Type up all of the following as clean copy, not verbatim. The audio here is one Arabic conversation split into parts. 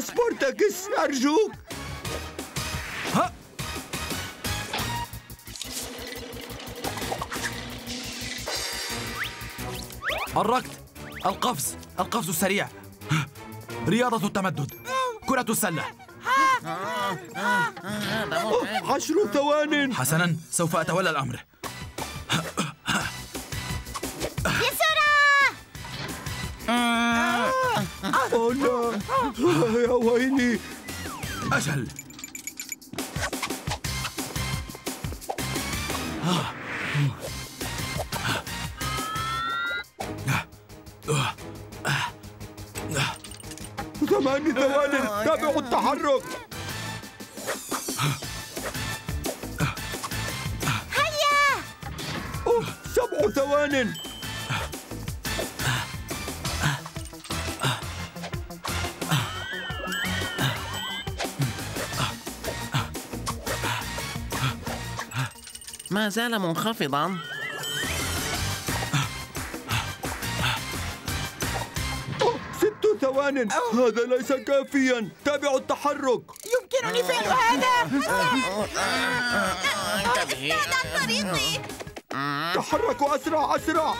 سبورتاكس أرجوك. ها الركض، القفز، القفز السريع، رياضة التمدد، كرة السلة. عشر ثوان. حسناً، سوف أتولى الأمر. بسرعة. أوه لا، يا ويلي. أجل. ثماني ثوانٍ، تابعوا التحرك. هيا. 7 ثوانٍ. ما زال منخفضاً. هذا ليس كافياً، تابعوا التحرك. يمكنني فعل هذا. ابتعد عن طريقي. تحركوا أسرع أسرع.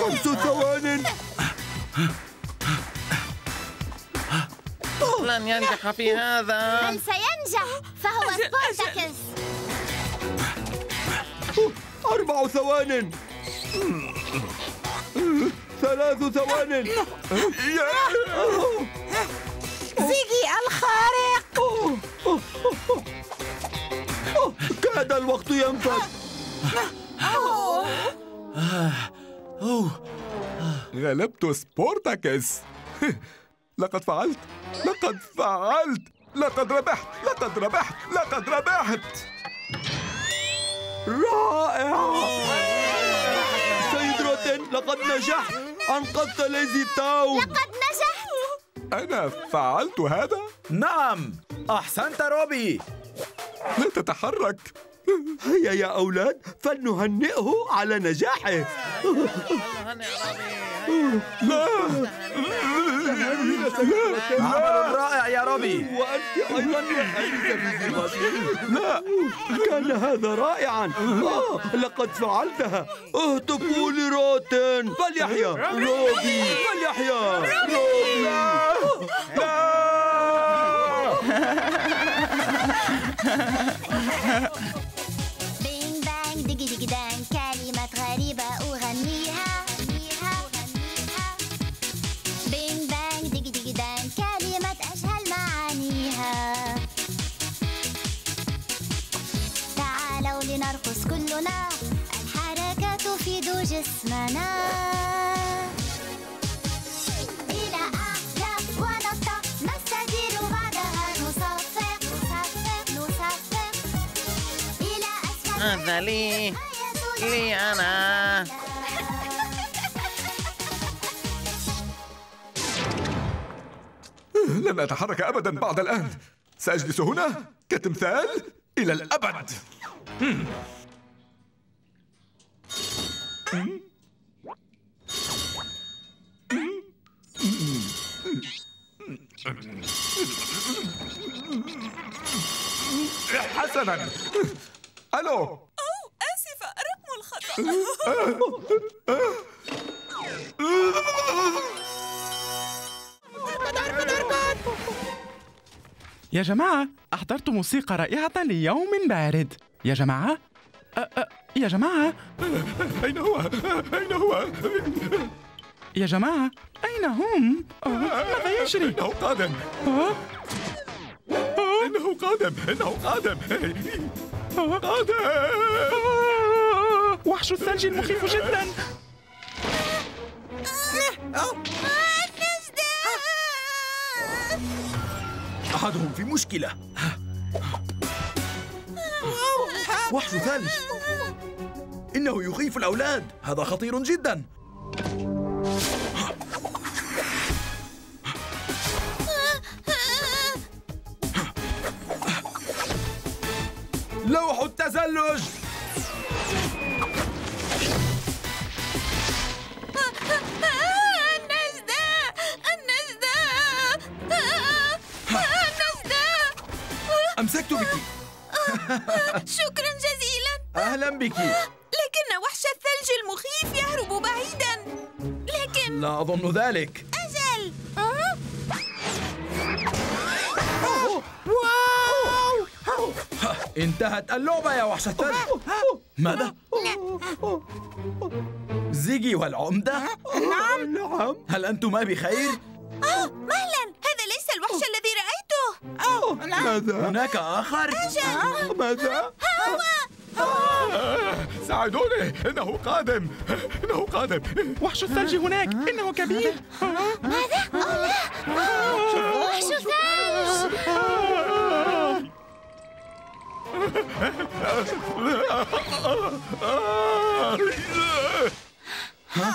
5 ثوان. لن ينجح في هذا. بل سينجح، فهو سبورتاكس. 4 ثوان. 3 ثوان. زيغي الخارق. كاد الوقت ينفد. غلبت سبورتاكس. لقد فعلت، لقد فعلت، لقد ربحت، لقد ربحت، لقد ربحت. رائع لقد نجحت، أنقذت ليزي تاون. لقد نجحت. أنا فعلت هذا؟ نعم، أحسنت روبي. لا تتحرك. هيا يا أولاد، فلنهنئه على نجاحه. لا، عمل رائع يا روبي. وأنت أيضا لا، كان هذا رائعا. لقد فعلتها. اهتفوا لروتن. فليحيا روبي، فليحيا روبي. بينج بانج ديجي ديجي دانج، كلمات غريبة أغنيها. بينج بانج ديجي ديجي دانج، كلمات أجهل معانيها. تعالوا لنرقص كلنا، الحركة تفيد جسمنا. هذا لي أنا. لن أتحرك أبداً بعد الآن، سأجلس هنا كتمثال إلى الأبد. حسناً. ألو. آسفة، رقم الخطأ. يا جماعة، أحضرت موسيقى رائعة ليوم بارد. يا جماعة، يا جماعة، أين هو؟ أين هو؟ يا جماعة، أين هم؟ ماذا يجري؟ إنه قادم. إنه قادم، إنه قادم. وحش الثلج المخيف جدا. أحدهم في مشكلة. وحش ثلج، إنه يخيف الأولاد. هذا خطير جدا. لوح التزلج. النجدة، النجدة. أمسكته بك. شكرا جزيلا. أهلا بك. لكن وحش الثلج المخيف يهرب بعيدا. لكن لا أظن ذلك. أجل. واو. انتهت اللعبة يا وحش الثلج. ماذا؟ زيجي والعمدة؟ نعم نعم. هل أنتما بخير؟ مهلا، هذا ليس الوحش الذي رأيته. ماذا؟ هناك آخر؟ أجل. ماذا؟ هو. ساعدوني، إنه قادم، إنه قادم. وحش الثلج هناك، إنه كبير. ماذا؟ وحش الثلج.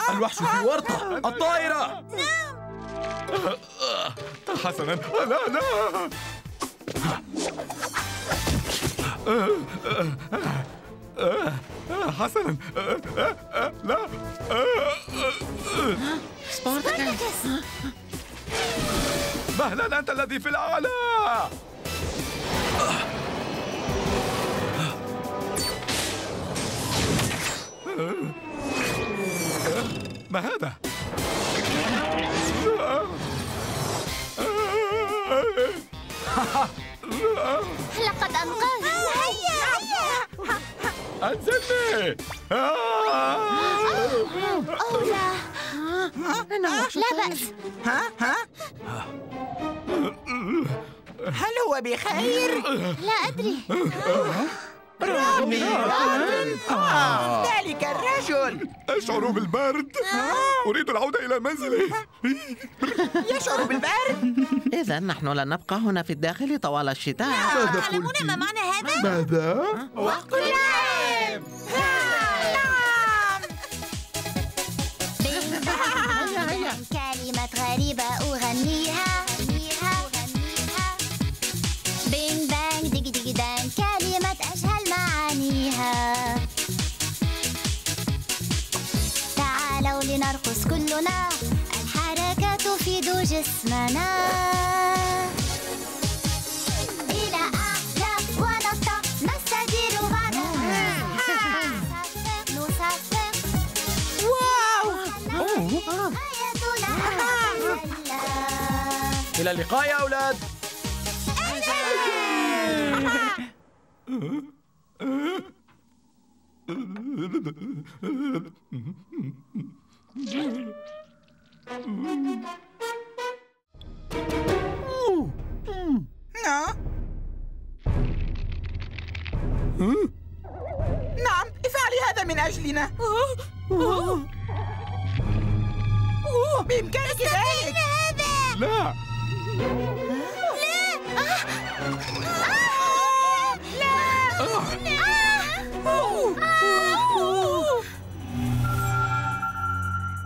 الوحش في ورطة. الطائرة. حسناً. لا لا. حسناً. لا. سبارتاكس. مهلاً، أنت الذي في الأعلى. ما هذا؟ لقد أنقذت. هيا هيا. أنزلني. أوه لا. لا بأس. هل هو بخير؟ لا أدري. رامي. ذلك الرجل. أشعر بالبرد. أريد العودة إلى منزلي. يشعر بالبرد؟ إذا نحن لن نبقى هنا في الداخل طوال الشتاء. تعلمون ما معنى هذا؟ ماذا؟ وقت اللعب. نعم. كلمة غريبة أغنيها. نرقص كلنا، الحركة تفيد جسمنا. إلى أعلى ونطلع، نستدير ونطلع، نصفق. واو! آياتنا. إلى اللقاء يا أولاد. نعم، افعلي هذا من أجلنا. بإمكانك ذلك. لا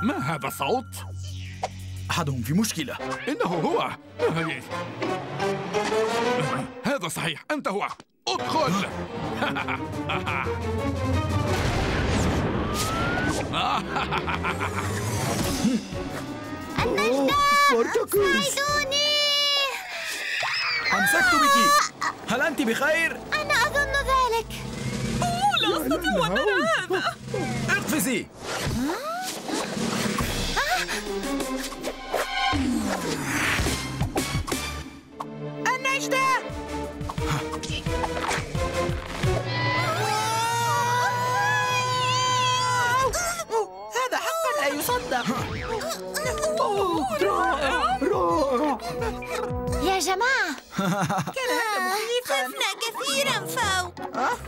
ما هذا الصوت؟ أحدهم في مشكلة. إنه هو. هذا صحيح، أنت هو. ادخل. النجدة، ساعدوني. أمسكت بك. هل أنت بخير؟ أنا أظن ذلك. لا أستطيع أن أرى هذا. اقفزي. النجدة. هذا حقا لا يصدق. رائع. يا جماعة، خفنا كثيرا فوق.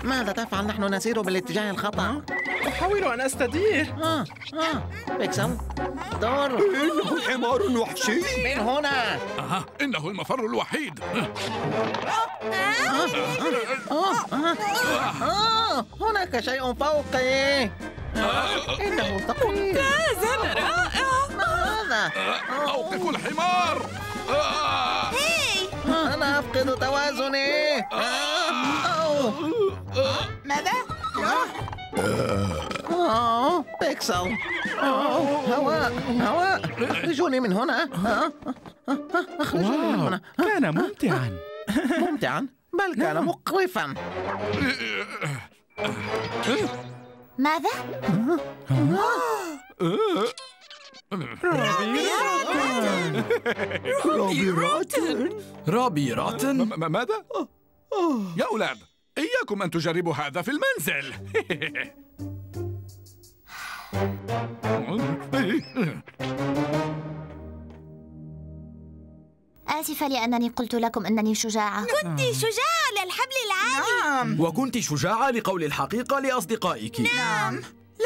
ماذا تفعل؟ نحن نسير بالاتجاه الخطأ. أحاول أن أستدير. بيكسل، دور. إنه حمار وحشي. من هنا. إنه المفر الوحيد. هناك شيء فوقي. إنه ثقيل. ممتاز، هذا رائع. ماذا؟ أوقف الحمار. هاي. أنا أفقد توازني. ماذا؟ بيكسل. هواء هواء، اخرجوني من هنا. اخرجوني من هنا. كان ممتعا. ممتعا؟ بل كان مقرفا. ماذا؟ روبي راتن. روبي راتن؟ ماذا؟ يا أولاد، إياكم أن تجربوا هذا في المنزل. آسفة لأنني قلت لكم أنني شجاعة. كنت شجاعة للحبل العالي. نعم. وكنت شجاعة لقول الحقيقة لأصدقائك. نعم.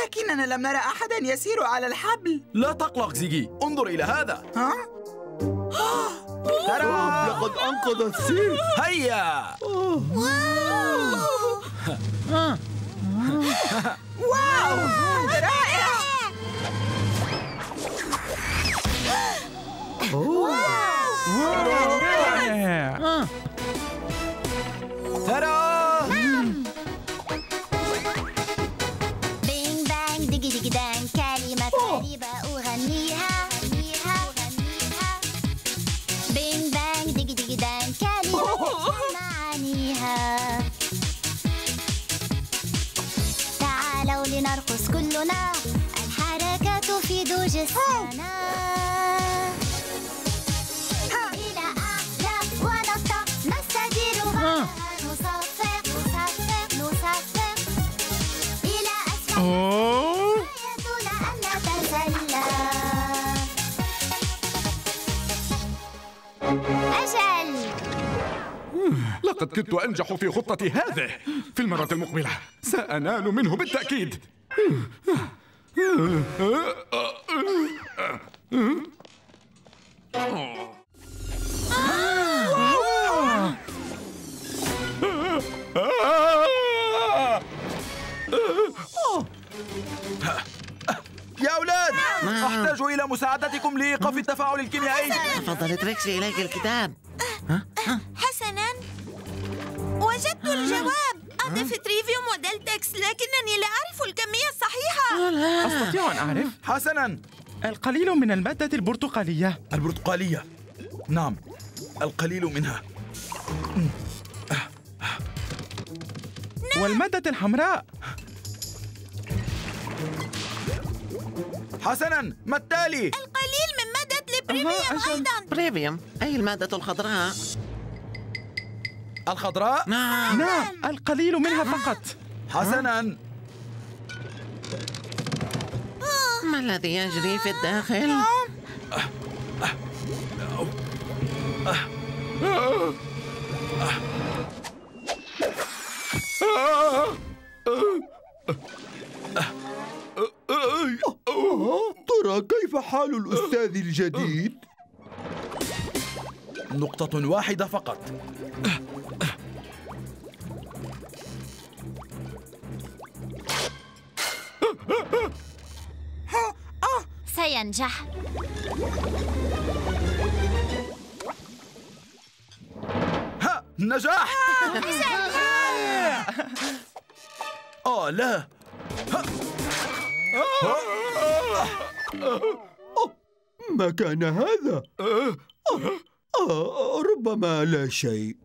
لكننا لم نرى أحداً يسير على الحبل. لا تقلق زيجي، انظر إلى هذا. ها؟ ترى لقد أنقذ السير. هيا. واو، هذا رائع. ترى. نعم. بينج بانج ديجي ديجي دانج، كلمة غريبة أغنيها. بينج بانج ديجي ديجي دانج، كلمة معانيها. تعالوا لنرقص كلنا، الحركة تفيد جسمنا. لقد كنت أنجح في خطتي هذه. في المرة المقبلة سأنال منه بالتأكيد. يا أولاد، أحتاج إلى مساعدتكم لإيقاف التفاعل الكيميائي. تفضل تريكسي، إليك الكتاب. حسناً، وجدت الجواب. أضف تريفيوم ودلتكس، لكنني لا أعرف الكمية الصحيحة. أستطيع أن أعرف؟ حسناً، القليل من المادة البرتقالية. البرتقالية؟ نعم، القليل منها. والمادة الحمراء. حسناً، ما التالي؟ القليل من مادة البريميوم أيضاً. بريميوم، أي المادة الخضراء؟ الخضراء؟ نعم. نعم، القليل منها فقط. حسناً. ما الذي يجري في الداخل؟ ترى كيف حال الأستاذ الجديد؟ نقطة واحدة فقط. سينجح. ها، نجاح. لا. ما كان هذا؟ ربما لا شيء.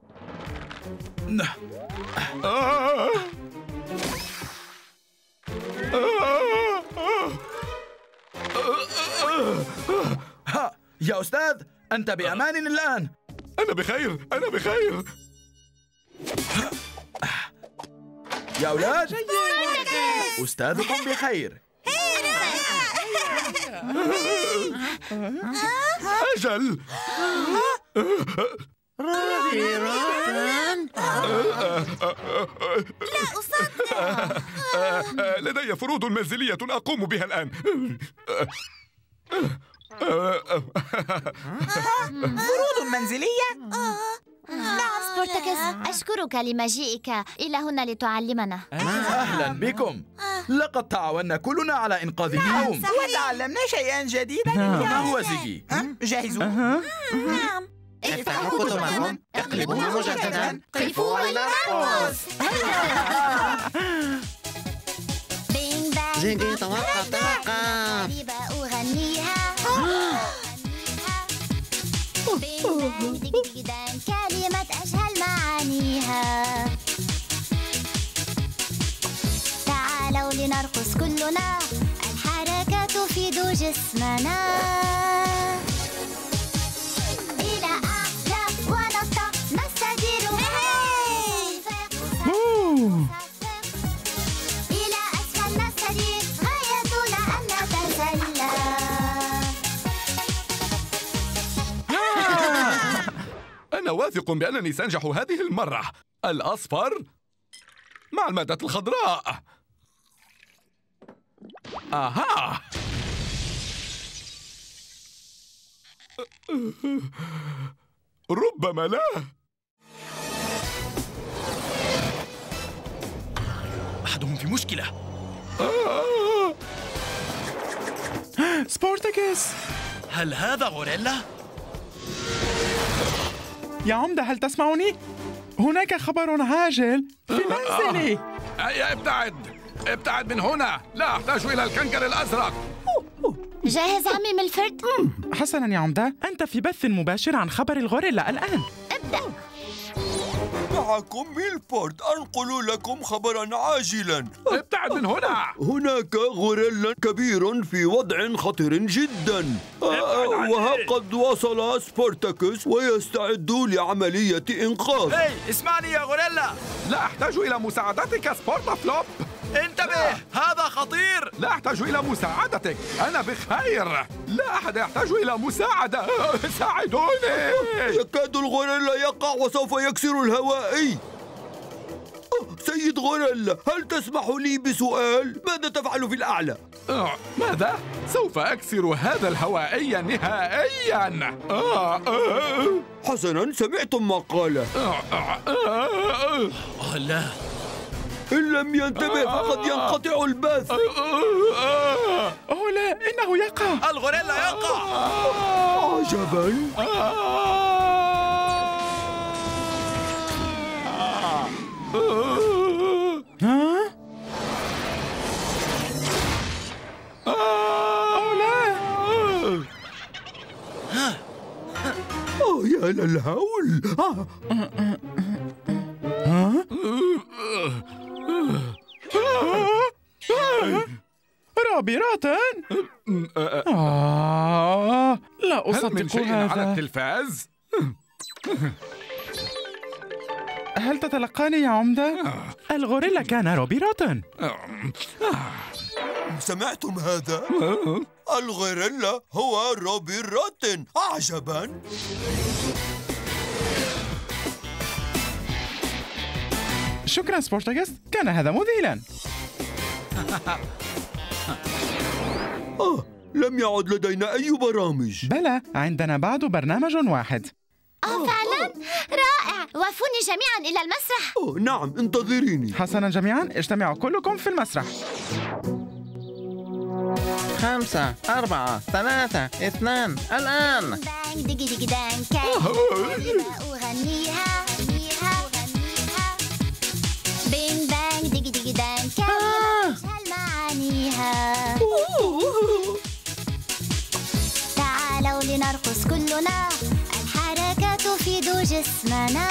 يا أستاذ، أنت بأمان الآن. أنا بخير، أنا بخير. يا أولاد، أستاذكم بخير. أجل. روبي راتن، لا أصدق. لدي فروض منزلية أقوم بها الآن. فروض منزلية؟ نعم سبورتاكس، أشكرك لمجيئك إلى هنا لتعلمنا. أهلا بكم. لقد تعاوننا كلنا على إنقاذ اليوم وتعلمنا شيئا جديدا. ما هو زيجي؟ جاهزون؟ نعم. افتحوا كتبكم، اقلبوها مجددا، قفوا ولنرقص. زيجي توقف. غريبة أغنيها. بنزان جديدان كلمة أجهل معانيها. تعالوا لنرقص كلنا، الحركة تفيد جسمنا. إلى أعلى ونطق نستديرها، أنا واثق بأنني سأنجح هذه المرة. الأصفر مع المادة الخضراء. أها، ربما لا. أحدهم في مشكلة. سبارتاكس، هل هذا غوريلا؟ يا عمدة، هل تسمعني؟ هناك خبر عاجل في منزلي. أي، ابتعد ابتعد من هنا، لا أحتاج إلى الكنكر الأزرق. جاهز عمي ميلفورد؟ حسناً يا عمدة، أنت في بث مباشر عن خبر الغوريلا الآن. ابدأ. معكم ميلفورد، أنقل لكم خبراً عاجلاً. ابتعد من هنا. هناك غوريلا كبير في وضع خطير جداً، وها قد وصل سبارتاكس ويستعد لعملية إنقاذ. هي، اسمعني يا غوريلا. لا أحتاج إلى مساعدتك سبارتافلوب. انتبه، هذا خطير. لا أحتاج إلى مساعدتك، أنا بخير. لا أحد يحتاج إلى مساعدة، ساعدوني. يكاد الغوريلا يقع وسوف يكسر الهوائي. سيد غوريلا، هل تسمح لي بسؤال؟ ماذا تفعل في الأعلى؟ ماذا؟ سوف أكسر هذا الهوائي نهائياً. حسناً، سمعتم ما قاله. لا، إن لم ينتبه فقد ينقطع البث. لا، إنه يقع. الغوريلا يقع. عجباً. لا، يا للهول. رابرة، لا أصدق. هل من شيء على التلفاز؟ هل تتلقاني يا عمدة؟ الغوريلا كان رابرة. سمعتم هذا؟ الغوريلا هو رابرة. عجباً. شكراً سبارتاكس، كان هذا مذهلاً. لم يعد لدينا أي برامج. بلى، عندنا بعد برنامج واحد. فعلاً؟ رائع، وافوني جميعاً إلى المسرح. نعم، انتظريني. حسناً جميعاً، اجتمعوا كلكم في المسرح. 5، 4، 3، 2، الآن. تعالوا لنرقص كلنا، الحركة تفيد جسمنا.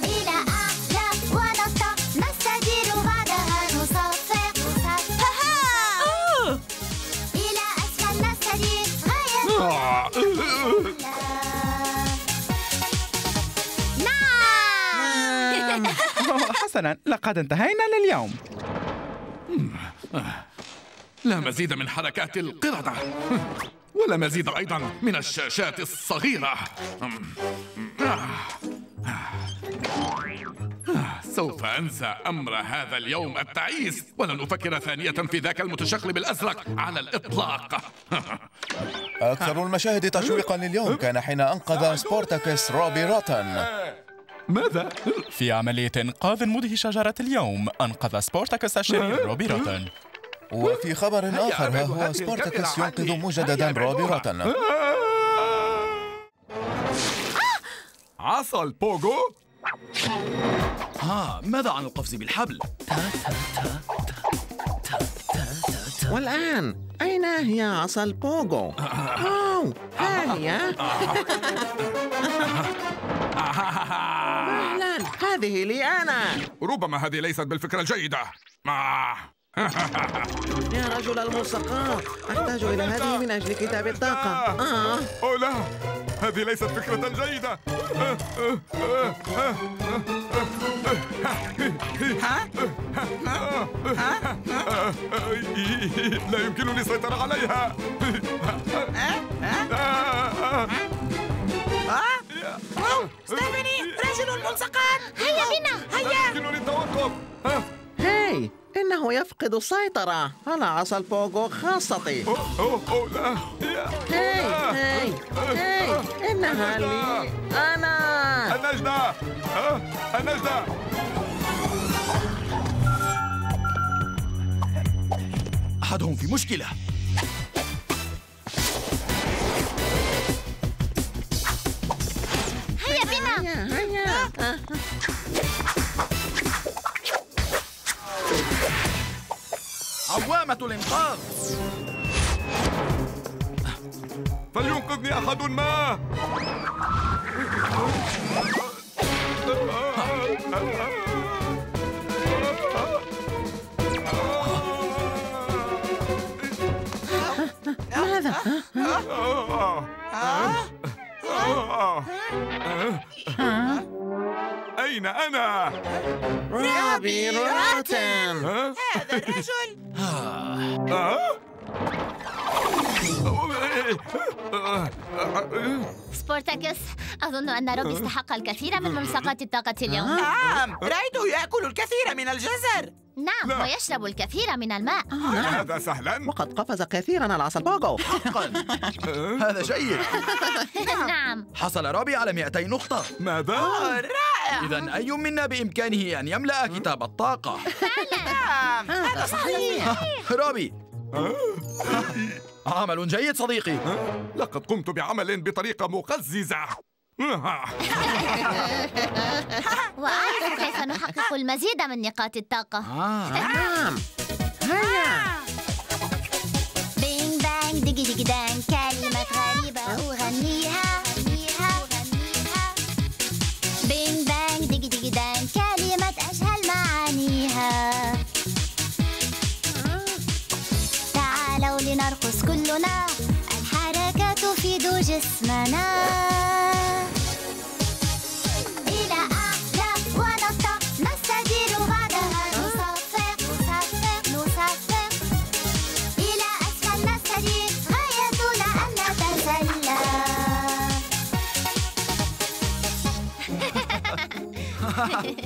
إلى أعلى ونطق نستدير، بعدها نصفق. إلى أسفل نستدير غاية. حسناً، لقد انتهينا لليوم. لا مزيد من حركات القردة، ولا مزيد أيضاً من الشاشات الصغيرة. سوف أنسى أمر هذا اليوم التعيس، ولن أفكر ثانية في ذاك المتشقلب الأزرق على الإطلاق. أكثر المشاهد تشويقاً لليوم كان حين أنقذ سبارتاكس رابرة. ماذا؟ في عملية إنقاذ مدهشة جرت اليوم، أنقذ سبارتاكس الشرير رابرة. وفي خبر آخر، ها هو سبارتاكس ينقذ مجددا رابرة. عصا البوغو؟ ماذا عن القفز بالحبل؟ والآن أين هي عصا البوغو؟ أوه، ها هي. مهلا، هذه لي أنا. ربما هذه ليست بالفكرة الجيدة. يا رجل الملصقات، أحتاج إلى هذه من أجل كتاب الطاقة. أوه لا، هذه ليست فكرة جيدة. لا يمكنني السيطرة عليها. استنوني، رجل الملصقات، هيا بنا، هيا. لا يمكنني التوقف. هاي، إنه يفقد السيطرة على عصا البوغو خاصتي. لا. هاي هاي هاي، إنها لي أنا. النجدة، النجدة. أحدهم في مشكلة. هيا بنا. هيا. عوامة الإنقاذ، فلينقذني أحد ما. ماذا؟ أين أنا؟ روبي روتن، هذا الرجل. سبورتاكس، أظن أن روبي استحق الكثير من ملصقات الطاقة اليوم. نعم، رأيته يأكل الكثير من الجزر. نعم، ويشرب الكثير من الماء. هذا سهلا، وقد قفز كثيرا على عصا البوغو. هذا جيد. نعم، حصل روبي على 200 نقطة. ماذا؟ رائع. إذا أي منا بإمكانه أن يملأ كتاب الطاقة. نعم، هذا صحيح. روبي، عمل جيد صديقي. لقد قمت بعمل بطريقة مقززة. وأعرف كيف نحقق المزيد من نقاط الطاقة. نعم. هيا. بينج بانج ديجي ديجي دانج، كلمات غريبة أغنيها. بينج بانج ديجي ديجي دانج، كلمات أجهل معانيها. تعالوا لنرقص كلنا، الحركة تفيد جسمنا.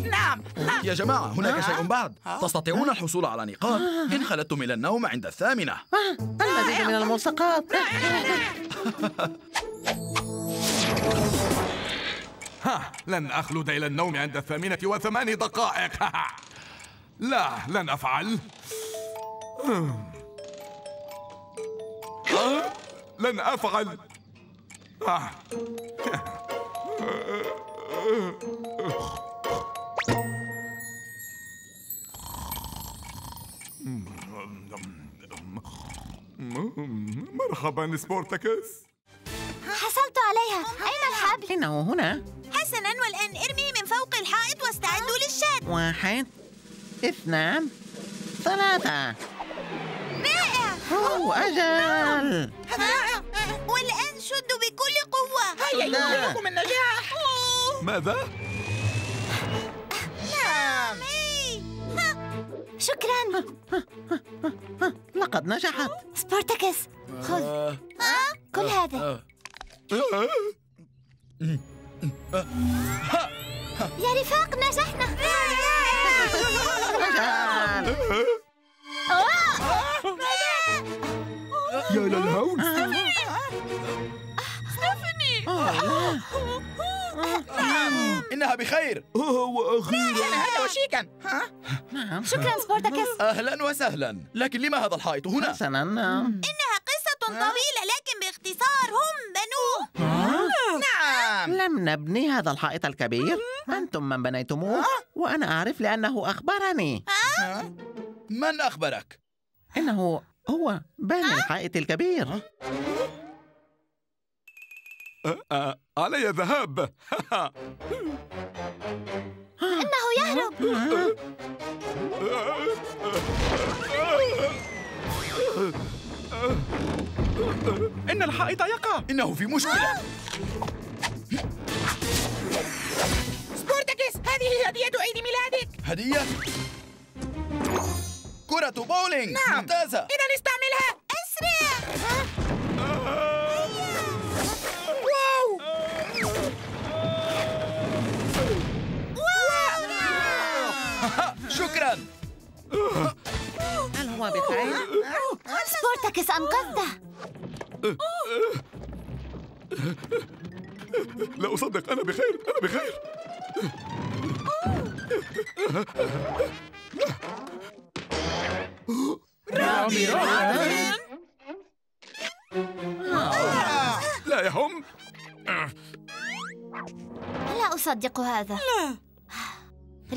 نعم يا جماعة، هناك شيء بعد. تستطيعون الحصول على نقاط إن خلدتم إلى النوم عند 8. المزيد من الملصقات. لن أخلد إلى النوم عند 8:08. لا، لن أفعل. لن أفعل. مرحبا سبورتاكس، حصلت عليها. أين الحبل؟ إنه هنا. حسنا، والآن ارمي من فوق الحائط واستعدوا للشد. 1، 2، 3. رائع. أجل. والآن شدوا بكل قوة. هيا لكم النجاح. ماذا؟ نعم، شكراً. لقد نجحت. سبورتاكس، خذ كل هذا. يا رفاق، نجحنا. يا للهول. إنها بخير. وأخيراً. هذا وشيكاً. شكراً سبورتاكس. أهلاً وسهلاً. لكن لما هذا الحائط هنا؟ حسناً، إنها قصة طويلة، لكن باختصار هم بنوه. نعم، لم نبني هذا الحائط الكبير، أنتم من بنيتموه، وأنا أعرف لأنه أخبرني. من أخبرك؟ إنه هو بان الحائط الكبير. علي الذهاب. إنه يهرب. إن الحائط يقع. إنه في مشكلة. سبورتاكس، هذه هدية عيد ميلادك. هدية؟ كرة بولينج. نعم. ممتازة. إذا استعملها. أسرع. واو. شكرا. هل هو بخير؟ سبورتاكس أنقذته. لا أصدق، أنا بخير، أنا بخير. رامي رامي، لا يهم. لا أصدق هذا. لا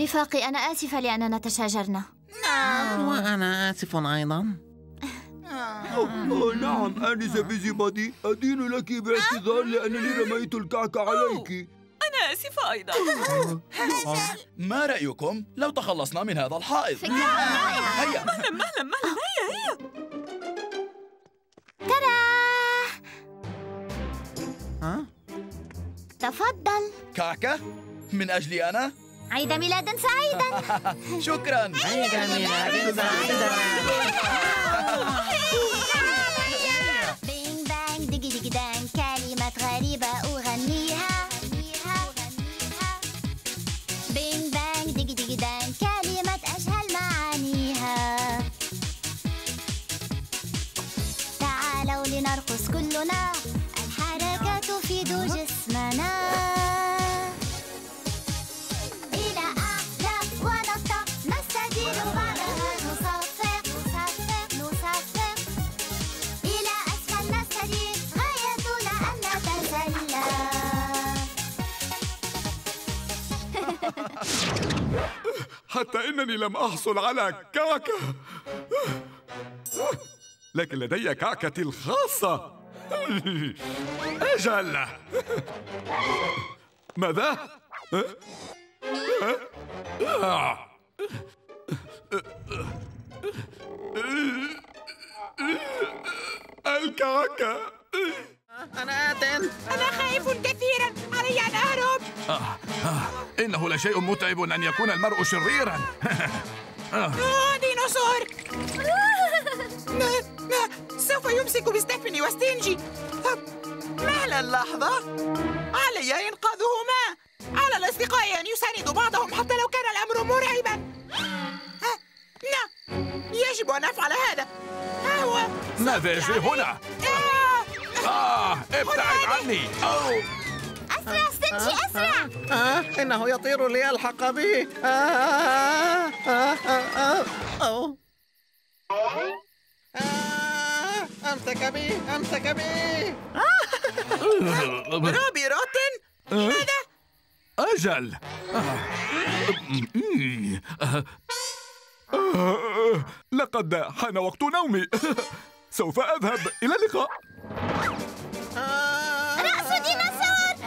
رفاقي، أنا آسفة لأننا تشاجرنا. نعم، وأنا آسف أيضا. نعم آنسة فيزيبادي، أدين لك باعتذار لأنني رميت الكعك عليك. أنا آسفة أيضا. ما رأيكم لو تخلصنا من هذا الحائط؟ فكرة رائعة. هيا مهلا مهلا مهلا، هيا هيا. ترى تفضل كعكة من أجلي أنا. عيد ميلاد سعيدا. شكرا. عيد ميلاد سعيدا. بين بان دقي دقي دان، كلمات غريبة أغنيها. بين بان دقي دقي دان، كلمات أجهل معانيها. تعالوا لنرقص كلنا، الحركة تفيد جسمنا. حتى إنني لم أحصل على كعكة، لكن لدي كعكتي الخاصة. أجل، ماذا؟ الكعكة. أنا آت. أنا خائف كثيرا، علي أن أهرب. إنه لشيء متعب أن يكون المرء شريراً. ديناصور. سوف يمسك بستيفني وستينجي. مهلا لحظة، علي إنقاذهما. على الأصدقاء أن يساندوا بعضهم حتى لو كان الأمر مرعباً. يجب أن أفعل هذا. ماذا يجري هنا؟ ابتعد عني. أسرع ستينجي، أسرع. إنه يطير ليلحق بي. أمسك بي، أمسك بي. روبي روتن، ماذا؟ أجل. لقد حان وقت نومي. سوف أذهب، إلى اللقاء. رأس ديناصور.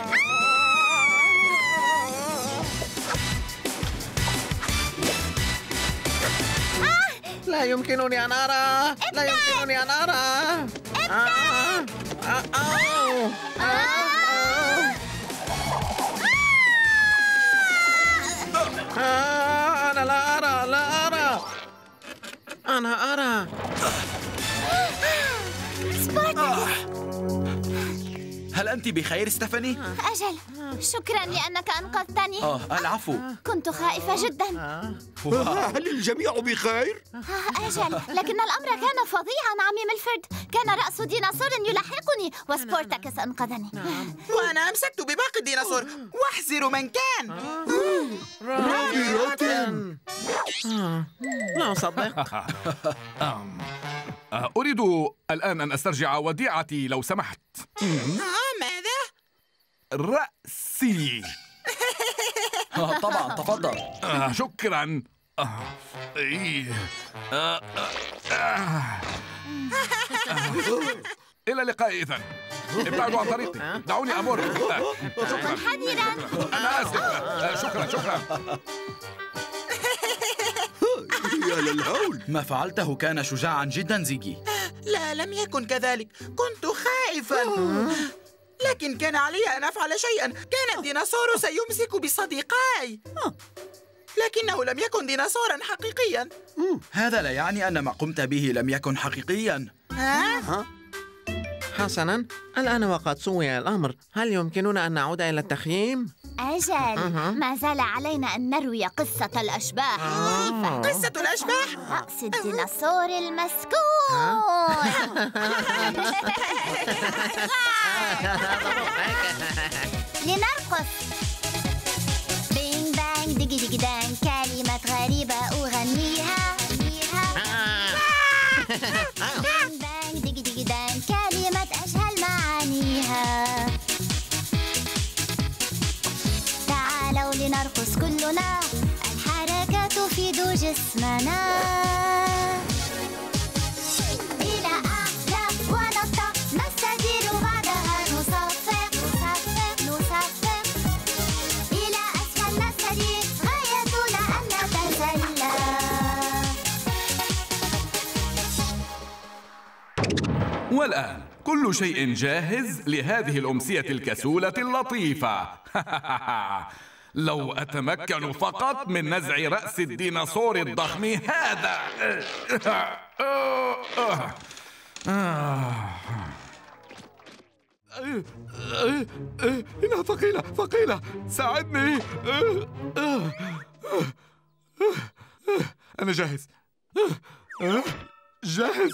لا يمكنني أن أرى، لا يمكنني أن أرى. أنا لا أرى، لا أرى. أنا أرى. هل أنت بخير ستيفاني؟ أجل، شكراً لأنك أنقذتني. العفو، كنت خائفة جداً. هل الجميع بخير؟ أجل، لكن الأمر كان فظيعاً عمي ميلفورد. كان رأس ديناصور يلاحقني، وسبورتاكس أنقذني. وأنا أمسكت بباقي الديناصور، وأحزر من كان. رابي روتن، لا أصدق. أريد الآن أن أسترجع وديعتي لو سمحت. ماذا؟ رأسي. طبعا، تفضل. شكرا. إلى اللقاء إذن. ابتعدوا عن طريقي، دعوني أمر. شكرا حذرا. أنا آسف. شكرا شكرا. يا للهول، ما فعلته كان شجاعا جدا زيجي. لا، لم يكن كذلك، كنت خائفا. لكن كان علي أن أفعل شيئا، كان الديناصور سيمسك بصديقاي. لكنه لم يكن ديناصورا حقيقيا. هذا لا يعني أن ما قمت به لم يكن حقيقيا. حسنا، الآن وقد سوي الأمر، هل يمكننا أن نعود إلى التخييم؟ أجل، ما زال علينا أن نروي قصة الأشباح. قصة الأشباح؟ رأس الديناصور المسكون. لنرقص. بين بانج ديجي ديجي دانج، كلمات غريبة أغنيها. بين بانج ديجي ديجي دانج، كلمات أجهل معانيها. لنرقص كلنا، الحركة تفيد جسمنا. إلى أعلى ونطلق، نستدير بعدها نصفق نصفق نصفق. إلى أسفل نستدير، غايتنا أن نتسلى. والآن كل شيء جاهز لهذه الأمسية الكسولة اللطيفة. لو أتمكن فقط من نزع رأس الديناصور الضخم هذا. إنها ثقيلة ثقيلة، ساعدني. أنا جاهز جاهز.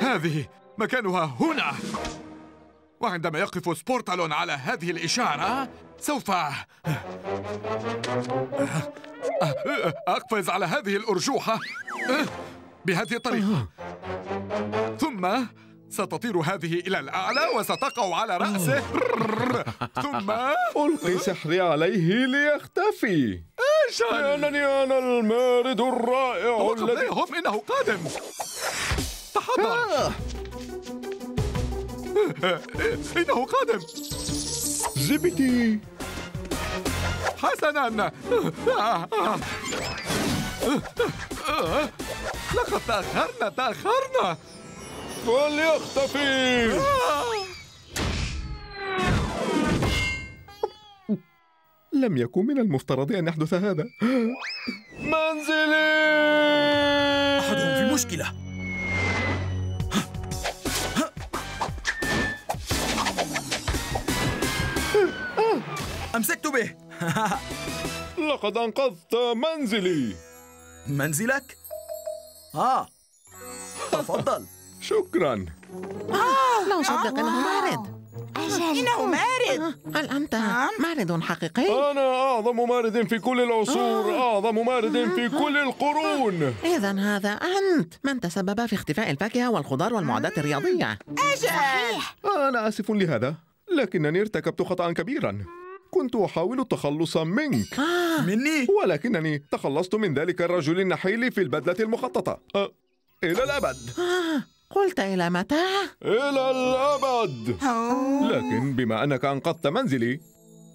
هذه مكانها هنا، وعندما يقف سبورتالون على هذه الإشارة سوف أقفز على هذه الأرجوحة بهذه الطريقة، ثم ستطير هذه إلى الأعلى وستقع على رأسه، ثم ألقي سحري عليه ليختفي. أجل، أنا المارد الرائع الذي هم. إنه قادم، تحضر. إنه قادم. زبدي. حسناً، لقد تأخرنا. وليختفي. لم يكن من المفترض أن يحدث هذا. منزلي. أحدهم في مشكلة. أمسكت به. لقد أنقذت منزلي. منزلك؟ تفضل. شكراً. لا أصدق أنه مارد. أجل، إنه مارد. هل أنت مارد حقيقي؟ أنا أعظم مارد في كل العصور، أعظم مارد في كل القرون. إذن هذا أنت من تسبب في اختفاء الفاكهة والخضار والمعدات الرياضية. أجل، أنا آسف لهذا، لكنني ارتكبت خطأ كبيراً. كنت أحاول التخلص منك. مني؟ ولكنني تخلصت من ذلك الرجل النحيل في البدلة المخططة. إلى الأبد. قلت إلى متى؟ إلى الأبد. لكن بما أنك أنقذت منزلي،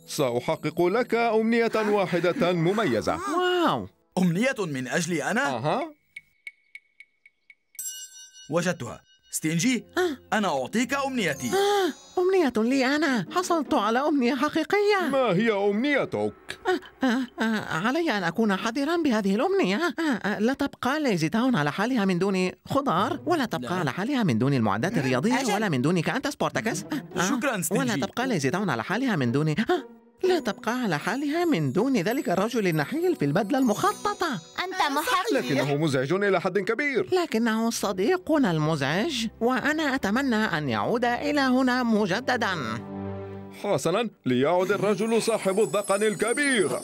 سأحقق لك أمنية واحدة مميزة. واو، أمنية من أجلي أنا؟ وجدتها. ستينجي، أنا أعطيك أمنيتي. أمنية لي أنا، حصلت على أمنية حقيقية. ما هي أمنيتك؟ علي أن أكون حذراً بهذه الأمنية. لا تبقى ليزي تاون على حالها من دون خضار، ولا تبقى على حالها من دون المعدات الرياضية، ولا من دونك أنت سبورتاكس. شكراً ستينجي. ولا تبقى ليزي تاون على حالها من دون لا تبقى على حالها من دون ذلك الرجل النحيل في البدلة المخططة. أنت محق، لكنه مزعج إلى حد كبير. لكنه صديقنا المزعج، وأنا أتمنى أن يعود إلى هنا مجددا. حسنا، ليعد الرجل صاحب الذقن الكبير.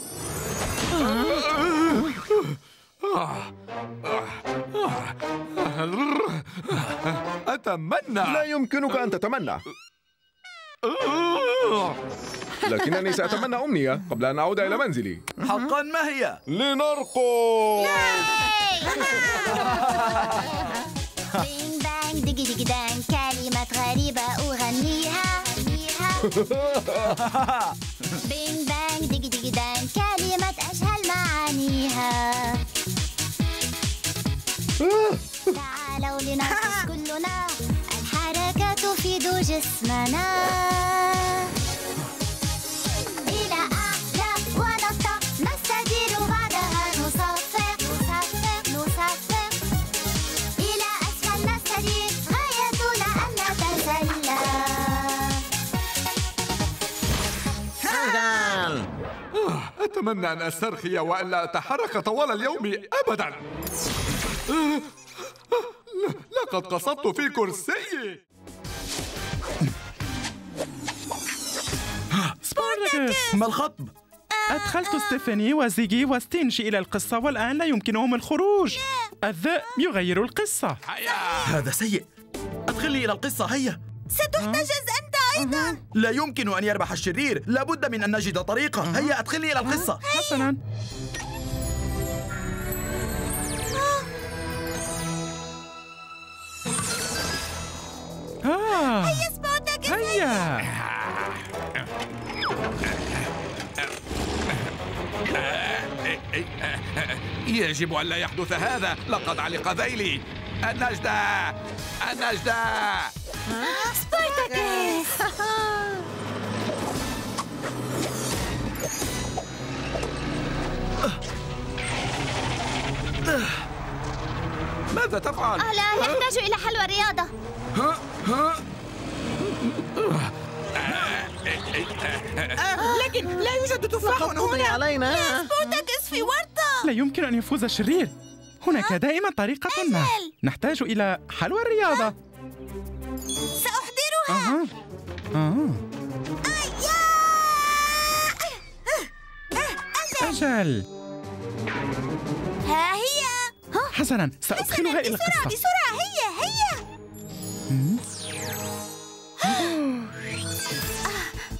أتمنى. لا يمكنك أن تتمنى. لكنني سأتمنى أمنية قبل أن أعود إلى منزلي. حقا ما هي؟ لنرقص. بين بانج دقي دقي دانج، كلمات غريبة أغنيها. بين بانج دقي دقي دانج، كلمات أجهل معانيها. تعالوا لنرقص كلنا، الحركة تفيد جسمنا. أتمنى أن أسترخي وألا أتحرك طوال اليوم أبداً. لقد قصدت في كرسيي. سبارتاكوس، ما الخطب؟ أدخلت ستيفاني وزيجي وستينجي إلى القصة والآن لا يمكنهم الخروج. الذئب يغير القصة. هذا سيء. أدخلي إلى القصة هيا. ستحتجز أنت أيضاً. لا يمكن أن يربح الشرير، لابد من أن نجد طريقة. هيا أدخلي إلى القصة. حسناً. هيا سبارتاكوس هيا. يجب أن لا يحدث هذا، لقد علق ذيلي. النجدة النجدة. سبارتاكوس ماذا تفعل؟ لا نحتاج إلى حلوى رياضة. لكن لا يوجد تفاح هنا. علينا سبارتاكوس في ورطة. لا يمكن أن يفوز الشرير، هناك دائما طريقة ما. نحتاج إلى حلوى الرياضة. سأحضرها. أجل. ها هي. حسنا سأدخلها إلى القصة. بسرعة هي.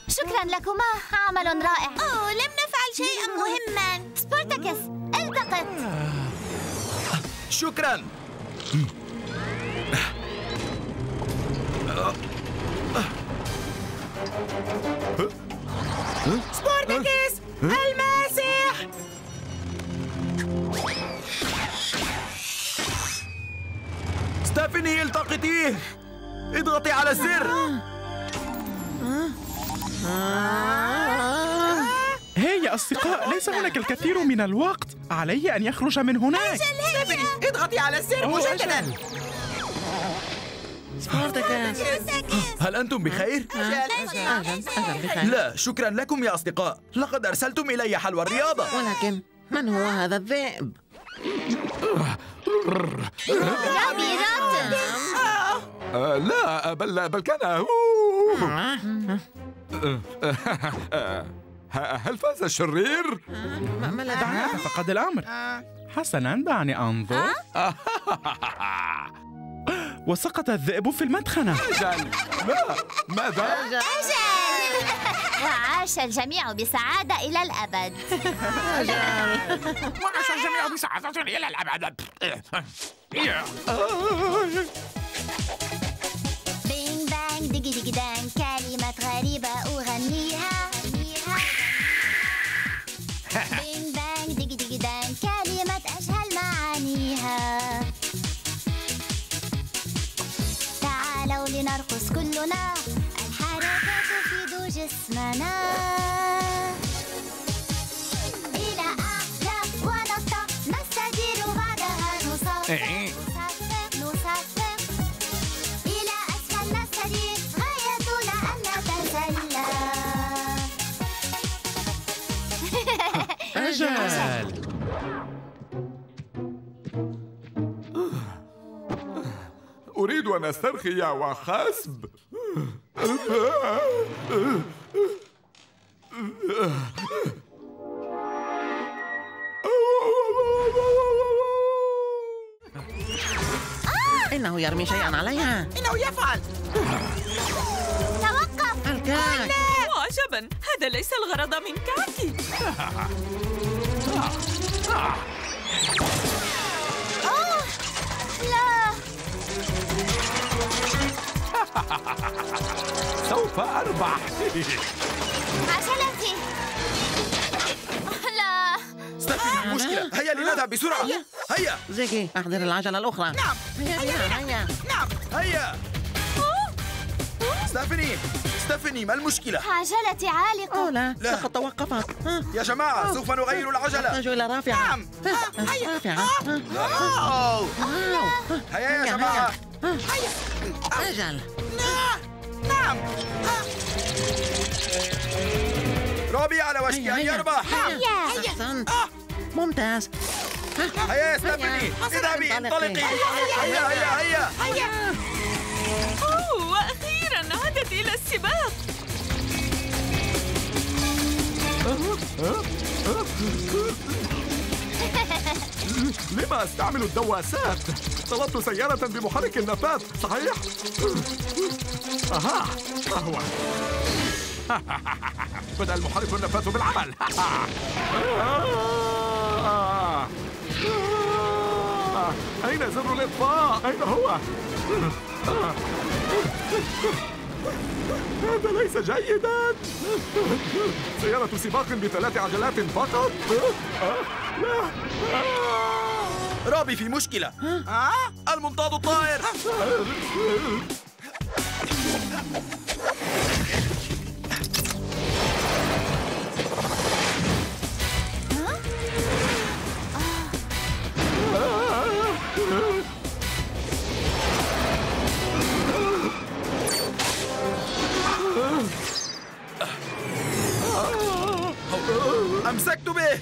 شكرا لكما، عمل رائع. أوه، لم نفعل شيئا مهما. سبارتاكوس التقط. شكرا. سبارتاكوس الماسح. ستيفاني التقطيه، اضغطي على الزر. هيا أصدقاء، ليس هناك الكثير من الوقت، علي أن يخرج من هناك. ستيفاني اضغطي على الزر مجددا. سبارتاكوس هل أنتم بخير؟ أجل. لا شكرا لكم يا أصدقاء، لقد أرسلتم إلي حلوى الرياضة. ولكن من هو هذا الذئب؟ لا بل كان. هل فاز الشرير؟ دعني أتفقد الأمر. حسناً دعني أنظر. وسقط الذئب في المدخنة. أجل لا، ماذا؟ أجل. وعاش الجميع بسعادة إلى الأبد. وعاش الجميع بسعادة إلى الأبد. بين بانج دقي دقي دانج، كلمات غريبة أغنيها. بين بانج دقي دقي دانج، كلمات أجهل معانيها. تعالوا لنرقص كلنا، الحركة تفيد جسمنا. إلى أعلى ونطلق، نستدير بعدها نصفق. إلى أسفل نستدير، غايتنا أن نتسلى. أجل. أريد أن أسترخي وحسب. إنه يرمي شيئاً عليها. إنه يفعل. توقف. الكاك. آسفاً، هذا ليس الغرض من كعكي. آه، لا. سوف أربح. عجلتي. لا. استفيد مشكلة. هيا لنذهب بسرعة. هيا. زكي، أحضر العجلة الأخرى. نعم. هيا. نعم. هيا. ستيفاني ما المشكلة؟ عجلتي عالقة. أوه لا، لقد توقفت. يا جماعة سوف نغير العجلة. نحتاج إلى رافعة. نعم. هيا رافعة. هيا يا جماعة. هيا. أجل. نعم. روبي على وشك أن يربح. هيا. ممتاز. هيا يا ستيفاني، اذهبي انطلقي. هيا هيا هيا. أوه وأخيرا عادت إلى السباق. لما أستعمل الدواسات؟ طلبت سيارة بمحرك النفاث، صحيح؟ أها، أهوى. بدأ المحرك النفاث بالعمل. أين زر الإطفاء؟ أين هو؟ هذا ليس جيداً. سيارة سباق بثلاث عجلات فقط. لا. روبي في مشكلة. المنطاد الطائر. أمسكت به.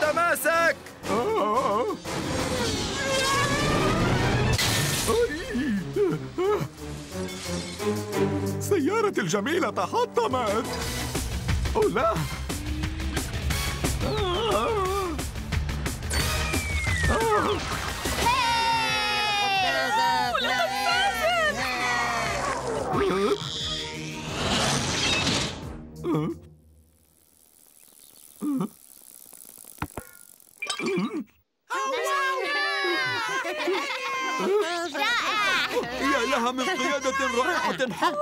تماسك. سيارتي الجميلة تحطمت. أوه لا. يا لها من قيادة رائعة حقاً.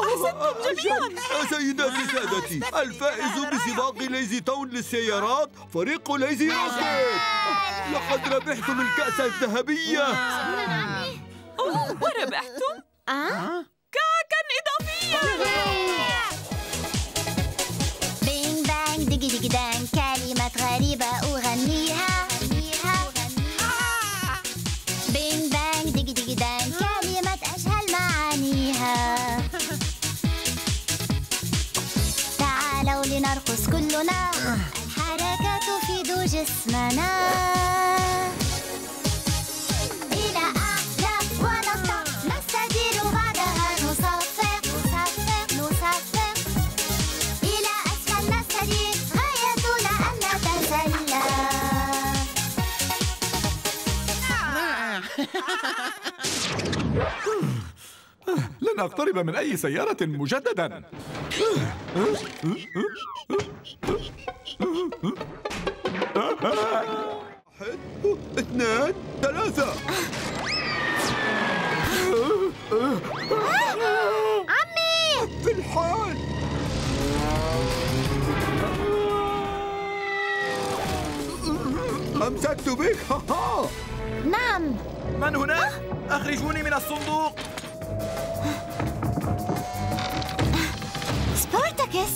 أحسنتم جميعاً سيداتي سادتي. الفائز بسباق ليزي تاون للسيارات فريق ليزي روكيت. لقد ربحتم الكأس الذهبية. وربحتم كعكاً إضافية. جداً كلمات غريبة أغنيها. بين بانج ديجي ديجي دان كلمات أجهل معانيها. تعالوا لنرقص كلنا، الحركة تفيد جسمنا. لن أقترب من أي سيارة مجدداً. واحد، اثنان، ثلاثة. عمي في الحال. أمسكت بك. نعم. من هنا؟ أخرجوني من الصندوق. سبارتاكس.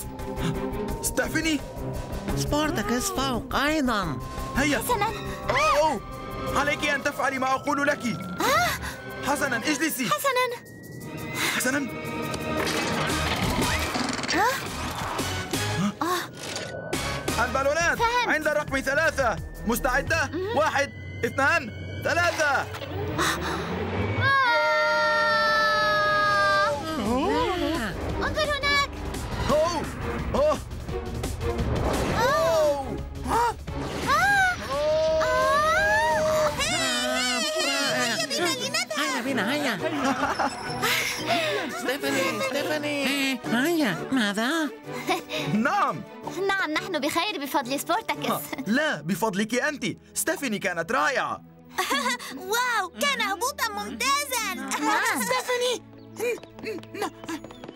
ستيفاني. سبارتاكس فوق أيضاً. هيا. حسناً. أوه. عليك أن تفعلي ما أقول لك. حسناً اجلسي. حسناً. البالونات عند الرقم 3. مستعدة؟ 1، 2، 3. انظر هناك. بنا هيا. ستيفاني ستيفاني هيا. ماذا؟ نعم نعم، نحن بخير بفضل سبورتاكس. لا، بفضلك أنت. ستيفاني كانت رائعة. واو، كان هبوطا ممتازا. ستيفاني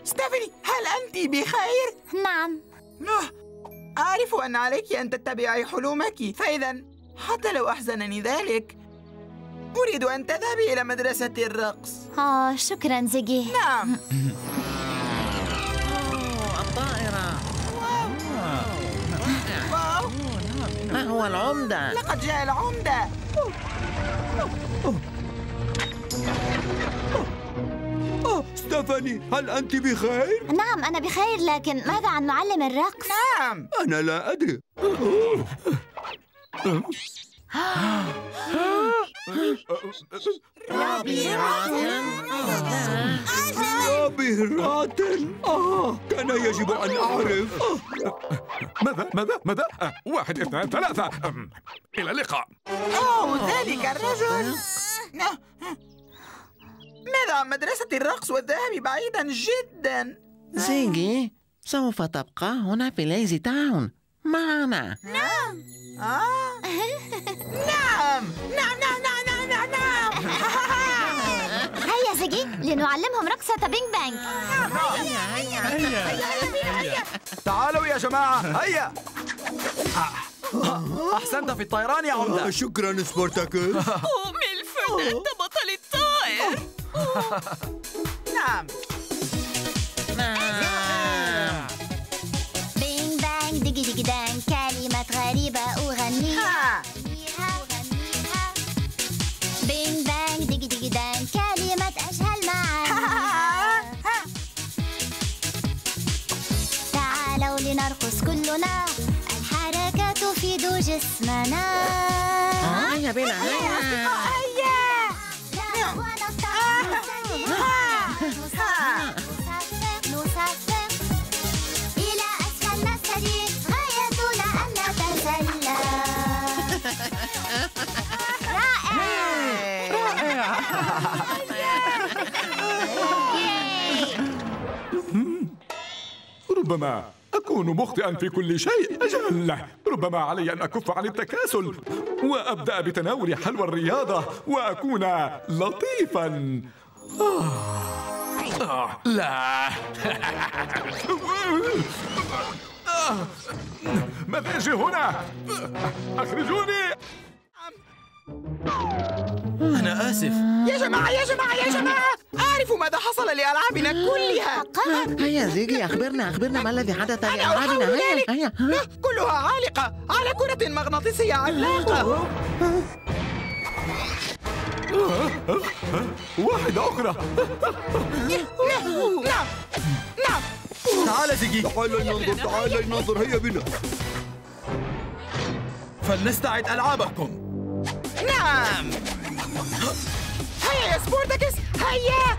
ستيفاني، هل أنت بخير؟ نعم. أعرف أن عليك أن تتبعي حلمك، فإذا حتى لو أحزنني ذلك أريد أن تذهبي إلى مدرسة الرقص. شكراً زيجي. نعم. الطائرة. واو. ما هو العمدة؟ لقد جاء العمدة. ستيفاني، هل أنت بخير؟ نعم، أنا بخير، لكن ماذا عن معلم الرقص؟ نعم. أنا لا أدري. رابي راتن. كان يجب أن أعرف. ماذا؟ واحد، اثنان، ثلاثة. إلى اللقاء. ذلك الرجل. ماذا عن مدرسة الرقص والذهاب بعيدا جدا؟ زيجي، سوف تبقى هنا في ليزي تاون معنا. نعم. نعم. هيا زيجي، لنعلمهم رقصة بينج بانج. هيا. تعالوا يا جماعة، هيا. أحسنت في الطيران يا عمدة. شكرا سبورتاكس. ميلفورد، أنت بطل الطائر. نعم. بينج بانج ديجي ديجي دانج، كلمات غريبة أغنيها. بينج بانج ديجي ديجي دانج، كلمات أجهل معاها. تعالوا لنرقص كلنا، الحركة تفيد جسمنا. هيا بينا، ربما أكون مخطئا في كل شيء. أجل، ربما علي أن أكف عن التكاسل وأبدأ بتناول حلوى الرياضة وأكون لطيفا. لا. ماذا يجري هنا؟ أخرجوني. أنا آسف يا جماعة، أعرف ماذا حصل لألعابنا كلها. هيا زيجي، أخبرنا ما الذي حدث لألعابنا. هيا. كلها عالقة على كرة مغناطيسية عملاقة. واحدة أخرى. نعم. تعال زيجي، تعال ننظر. هيا بنا فلنستعد ألعابكم. نعم. هيا يا سبورتاكس، هيا.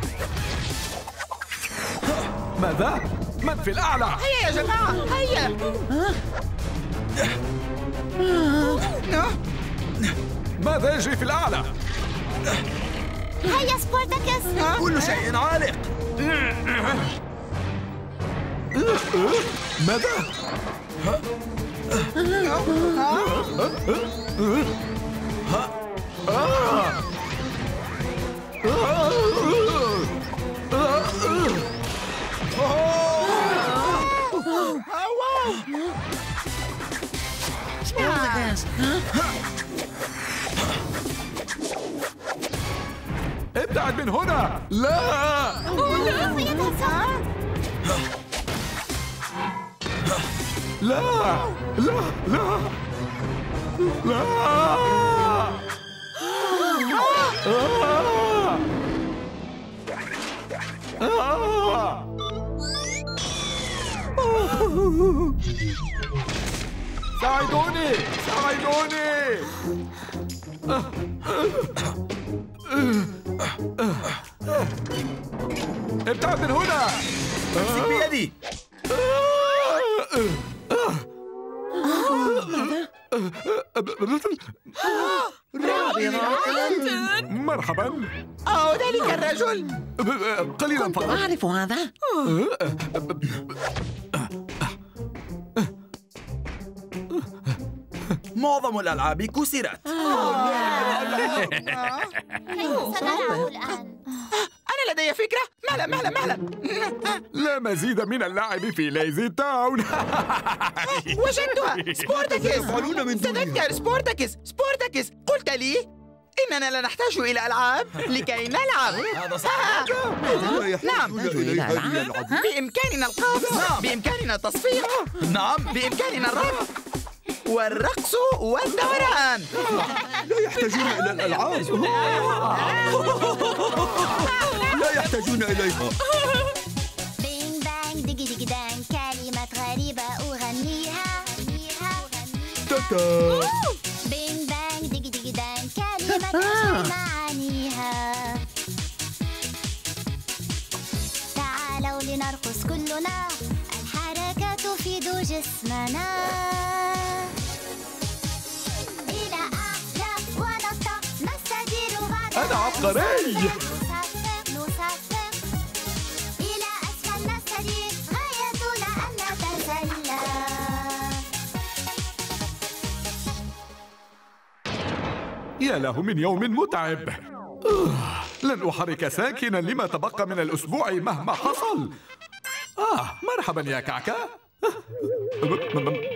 ماذا؟ من في الأعلى؟ هيا يا جماعة، هيا. ماذا يجري في الأعلى؟ هيا سبورتاكس. كل شيء عالق. ماذا؟ ابتعد من هنا. لا. لا. ساعدوني. ابتعد من هنا. امسك بيدي. رابي راتن. مرحبا. أو ذلك الرجل. قليلا فقط. أعرف هذا. معظم الألعاب كسرت. سنراه الآن. أنا لدي فكرة. مهلا. لا مزيد من اللعب في ليزي تاون. وجدتها. سبورتاكس. تذكر سبورتاكس. قلت لي إننا لا نحتاج إلى ألعاب لكي نلعب. هذا صحيح. نعم. بإمكاننا القفز. بإمكاننا التصفيق. نعم. بإمكاننا الرفع. والرقص والدوران. لا يحتاجون إلى الألعاب. لا يحتاجون إليها. بينج بانج ديجي ديجي دانج، كلمات غريبة أغنيها. تاتا. بينج بانج ديجي ديجي دانج، كلمات لا معانيها. تعالوا لنرقص كلنا، الحركة تفيد جسمنا. أنا عبقري. إلى أسفل نستدير، غايتنا أن نتسلى. يا له من يوم متعب. لن أحرك ساكنا لما تبقى من الأسبوع مهما حصل. مرحبا يا كعكة.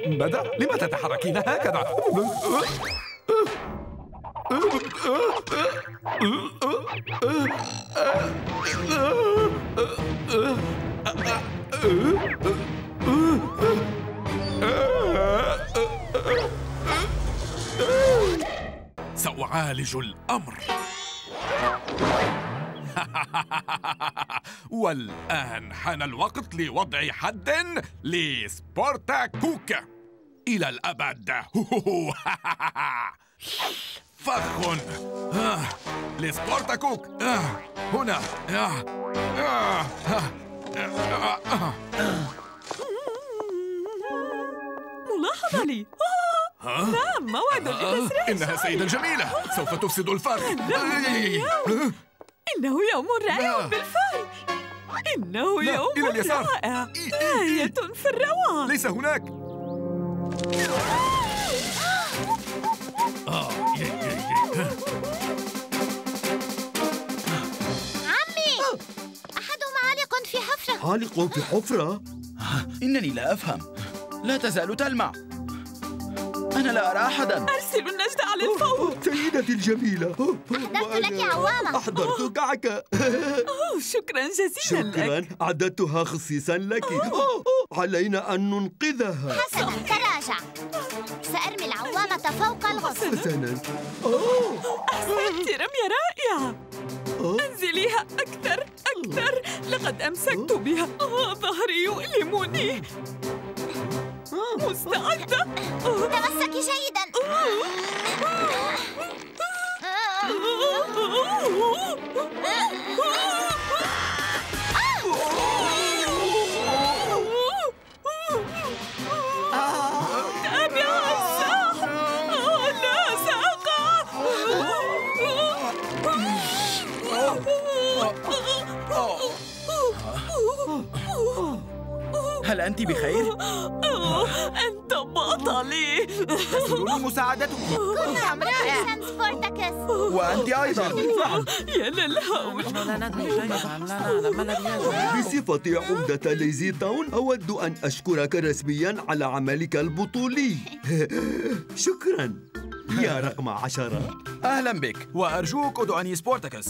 ماذا؟ لما تتحركين هكذا؟ سأعالج الأمر. والآن حان الوقت لوضع حد لسبورتاكوك إلى الأبد. فخ لسبورتاكوك هنا. ملاحظة لي. نعم، موعد لتسريح. إنها سيدة جميلة، سوف تفسد الفرق. إنه يوم رائع بالفعل. إنه يوم رائع، غاية في الروعة. ليس هناك. عمي، أحدهم عالق في حفرة. عالق في حفرة؟ إنني لا أفهم. لا تزال تلمع. أنا لا أرى أحدا. أرسلوا النجدة على الفور. سيدتي الجميلة، أحضرت لك عوامة. أحضرت كعكة. شكرا جزيلا لك. شكرا، أعددتها خصيصا لك. علينا أن ننقذها. حسنا، تراجع. سأرمي العوامة فوق الغصن. حسنا. أحسنت، رمية رائعة. أنزليها أكثر. لقد أمسكت بها. ظهري يؤلمني. مستعدة. تمسكي جيدا. هل أنت بخير؟ أنت بطلي. أسررني مساعدتك. كنا رائعا سبورتاكس. وأنت أيضا. يا للهول. بصفتي عمدة ليزي تاون، أود أن أشكرك رسميا على عملك البطولي. شكرا يا رقم 10. أهلا بك، وأرجوك ادعني سبورتاكس.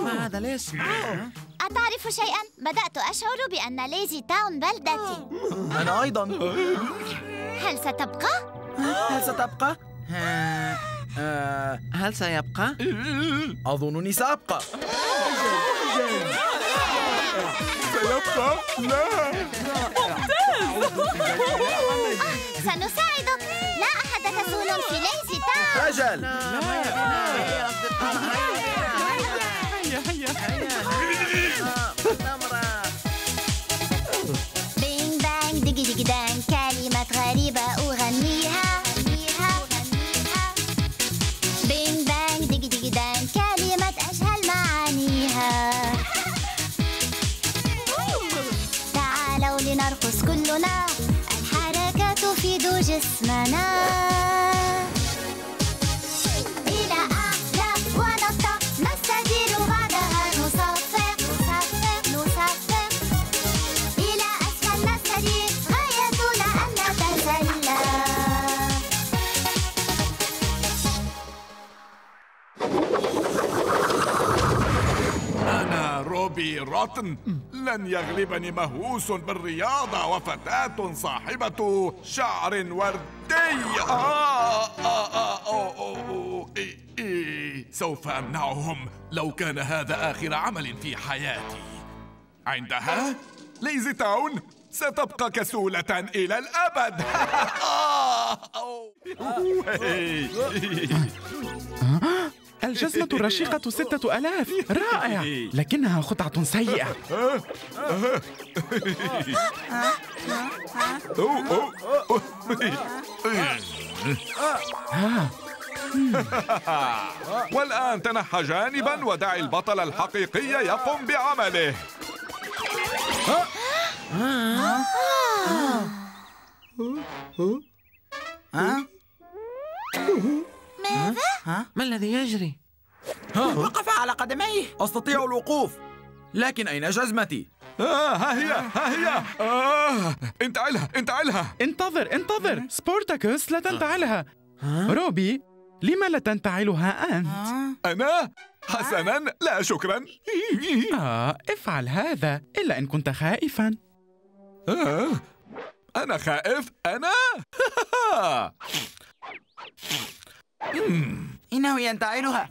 ماذا ليش؟ أتعرف شيئاً؟ بدأت أشعر بأن ليزي تاون بلدتي. أنا أيضاً. هل ستبقى؟ هل سيبقى؟ أظنني سأبقى. سيبقى؟ لا. سنساعدك. لا أحد كسول في ليزي تاون. أجل. بينج بانج ديجي ديجي دانج، كلمات غريبة أغنيها. بينج بانج اسمنا. رطن لن يغلبني مهووس بالرياضة وفتاة صاحبة شعر وردي. سوف أمنعهم لو كان هذا آخر عمل في حياتي. عندها ليزي تاون ستبقى كسولة إلى الأبد. الجزمة الرشيقة 6000 رائع، لكنها قطعة سيئة. والآن تنحى جانباً ودع البطل الحقيقي يقوم بعمله. ماذا؟ ما الذي يجري؟ وقف على قدميه. أستطيع الوقوف، لكن أين جزمتي؟ ها هي، ها هي. انتعلها، انتعلها. انتظر، انتظر سبورتاكوس، لا تنتعلها. روبي، لما لا تنتعلها أنت؟ أنا؟ حسناً، لا شكراً. افعل هذا، إلا إن كنت خائفاً. أنا خائف؟ أنا؟ إنه ينتعلها.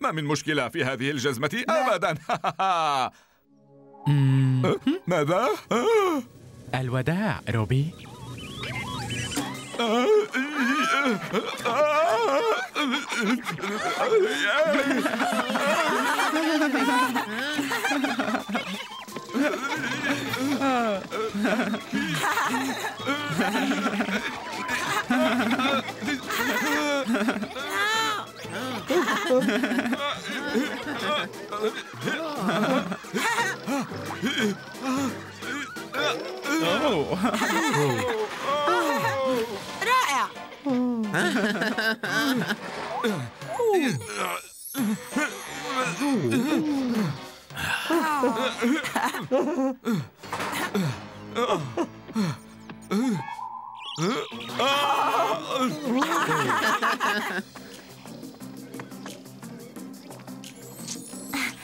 ما من مشكلة في هذه الجزمة أبدا. ماذا؟ الوداع روبي. رائع.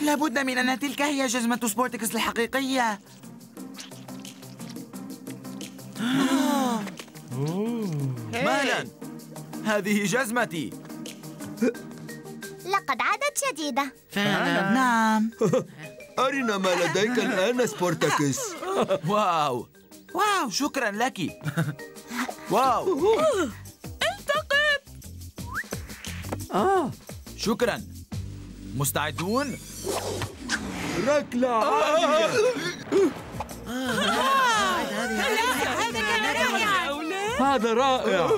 لابد من أن تلك هي جزمة سبورتكس الحقيقية. مالا، هذه جزمتي. لقد عادت شديدة. نعم. أرنا ما لديك الآن سبورتكس. واو واو، شكرا لك. واو، التقط. شكرا. مستعدون؟ ركلة عالية. هذا رائع.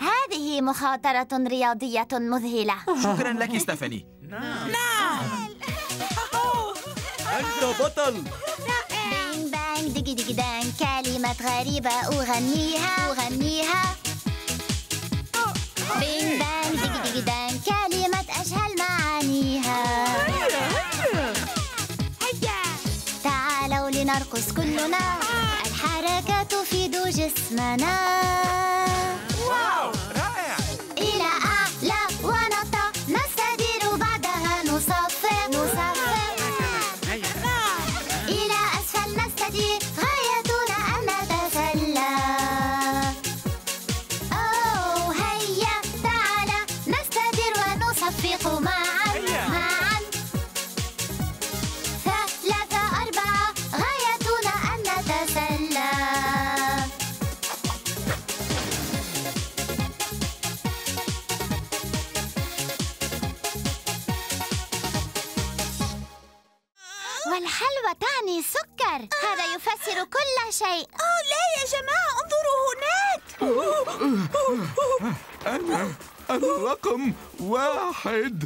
هذه مخاطرة رياضية مذهلة. شكرا لك ستيفاني. نعم، أنت بطل. بانج بانج ديجي ديجي دانج، كلمات غريبة أغنيها أغنيها. بانج بانج ديجي ديجي دانج، كلمات أجهل معانيها. تعالوا لنرقص كلنا، الحركة تفيد جسمنا. واو رائع. إلى أعلى ونطلع نستدير، بعدها نصفق نصفق. إلى أسفل نستدير، غايتنا أن نتسلى. أوه هيا، تعال نستدير ونصفق معا معا. ثلاثة أربعة، غايتنا أن نتسلى. والحلوى تعني سكر. هذا يفسر كل شيء. لا يا جماعة، انظروا هناك. أنا رقم 1.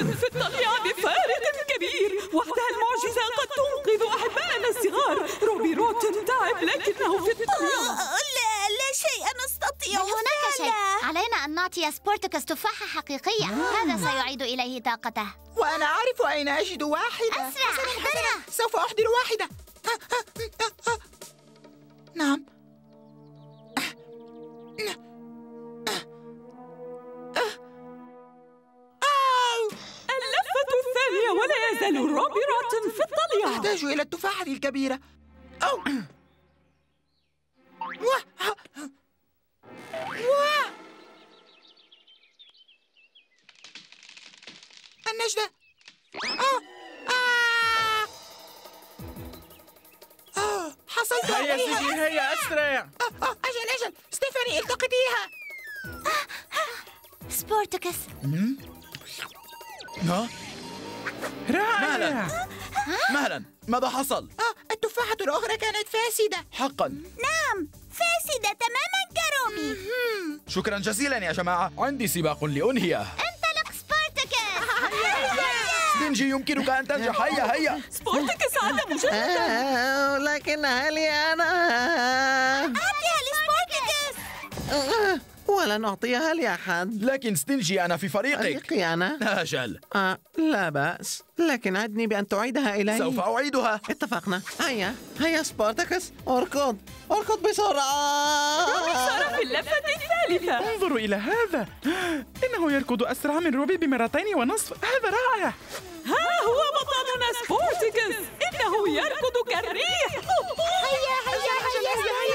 الغرض في الطليعة بفارق كبير. وحدها المعجزة قد تنقذ أحبائنا الصغار. روبي روتن تعب لكنه في الطليعة. لا شيء نستطيع. هناك شيء. علينا أن نعطي سبورتكس تفاحة حقيقية. هذا سيعيد إليه طاقته. وأنا أعرف أين أجد واحدة. أسرع. حسنا سوف أحضر واحدة. نعم. اللفة الثانية ولا يزال روبي روتن في الطليعة. أحتاج إلى التفاحة الكبيرة. أو النجدة. حصلت عليها. هيا سيدي هيا أسرع. أجل ستيفاني التقطيها. سبورتكس. مهلا ماذا حصل؟ التفاحة الأخرى كانت فاسدة حقا. نعم فاسدة تماما كروبي. شكرا جزيلا يا جماعة، عندي سباق لأنهيه. انطلق سبورتكس. سبينجي يمكنك أن تنجح. هيا هيا سبورتكس عدم جدا. لكنها لي أنا. أعطيها لسبورتكس. ولن أعطيها لأحد. لكن ستينجي أنا في فريقك. فريقي أنا؟ أجل. لا بأس، لكن عدني بأن تعيدها إلي. سوف أعيدها. اتفقنا. هيا هيا سبارتاكس اركض اركض بسرعة. روبي صار في اللفة الثالثة. انظروا إلى هذا، إنه يركض أسرع من روبي بمرتين ونصف. هذا رائع. ها هو بطلنا سبارتاكس، إنه يركض كالريح. هيا هيا هيا هيا هيا هيا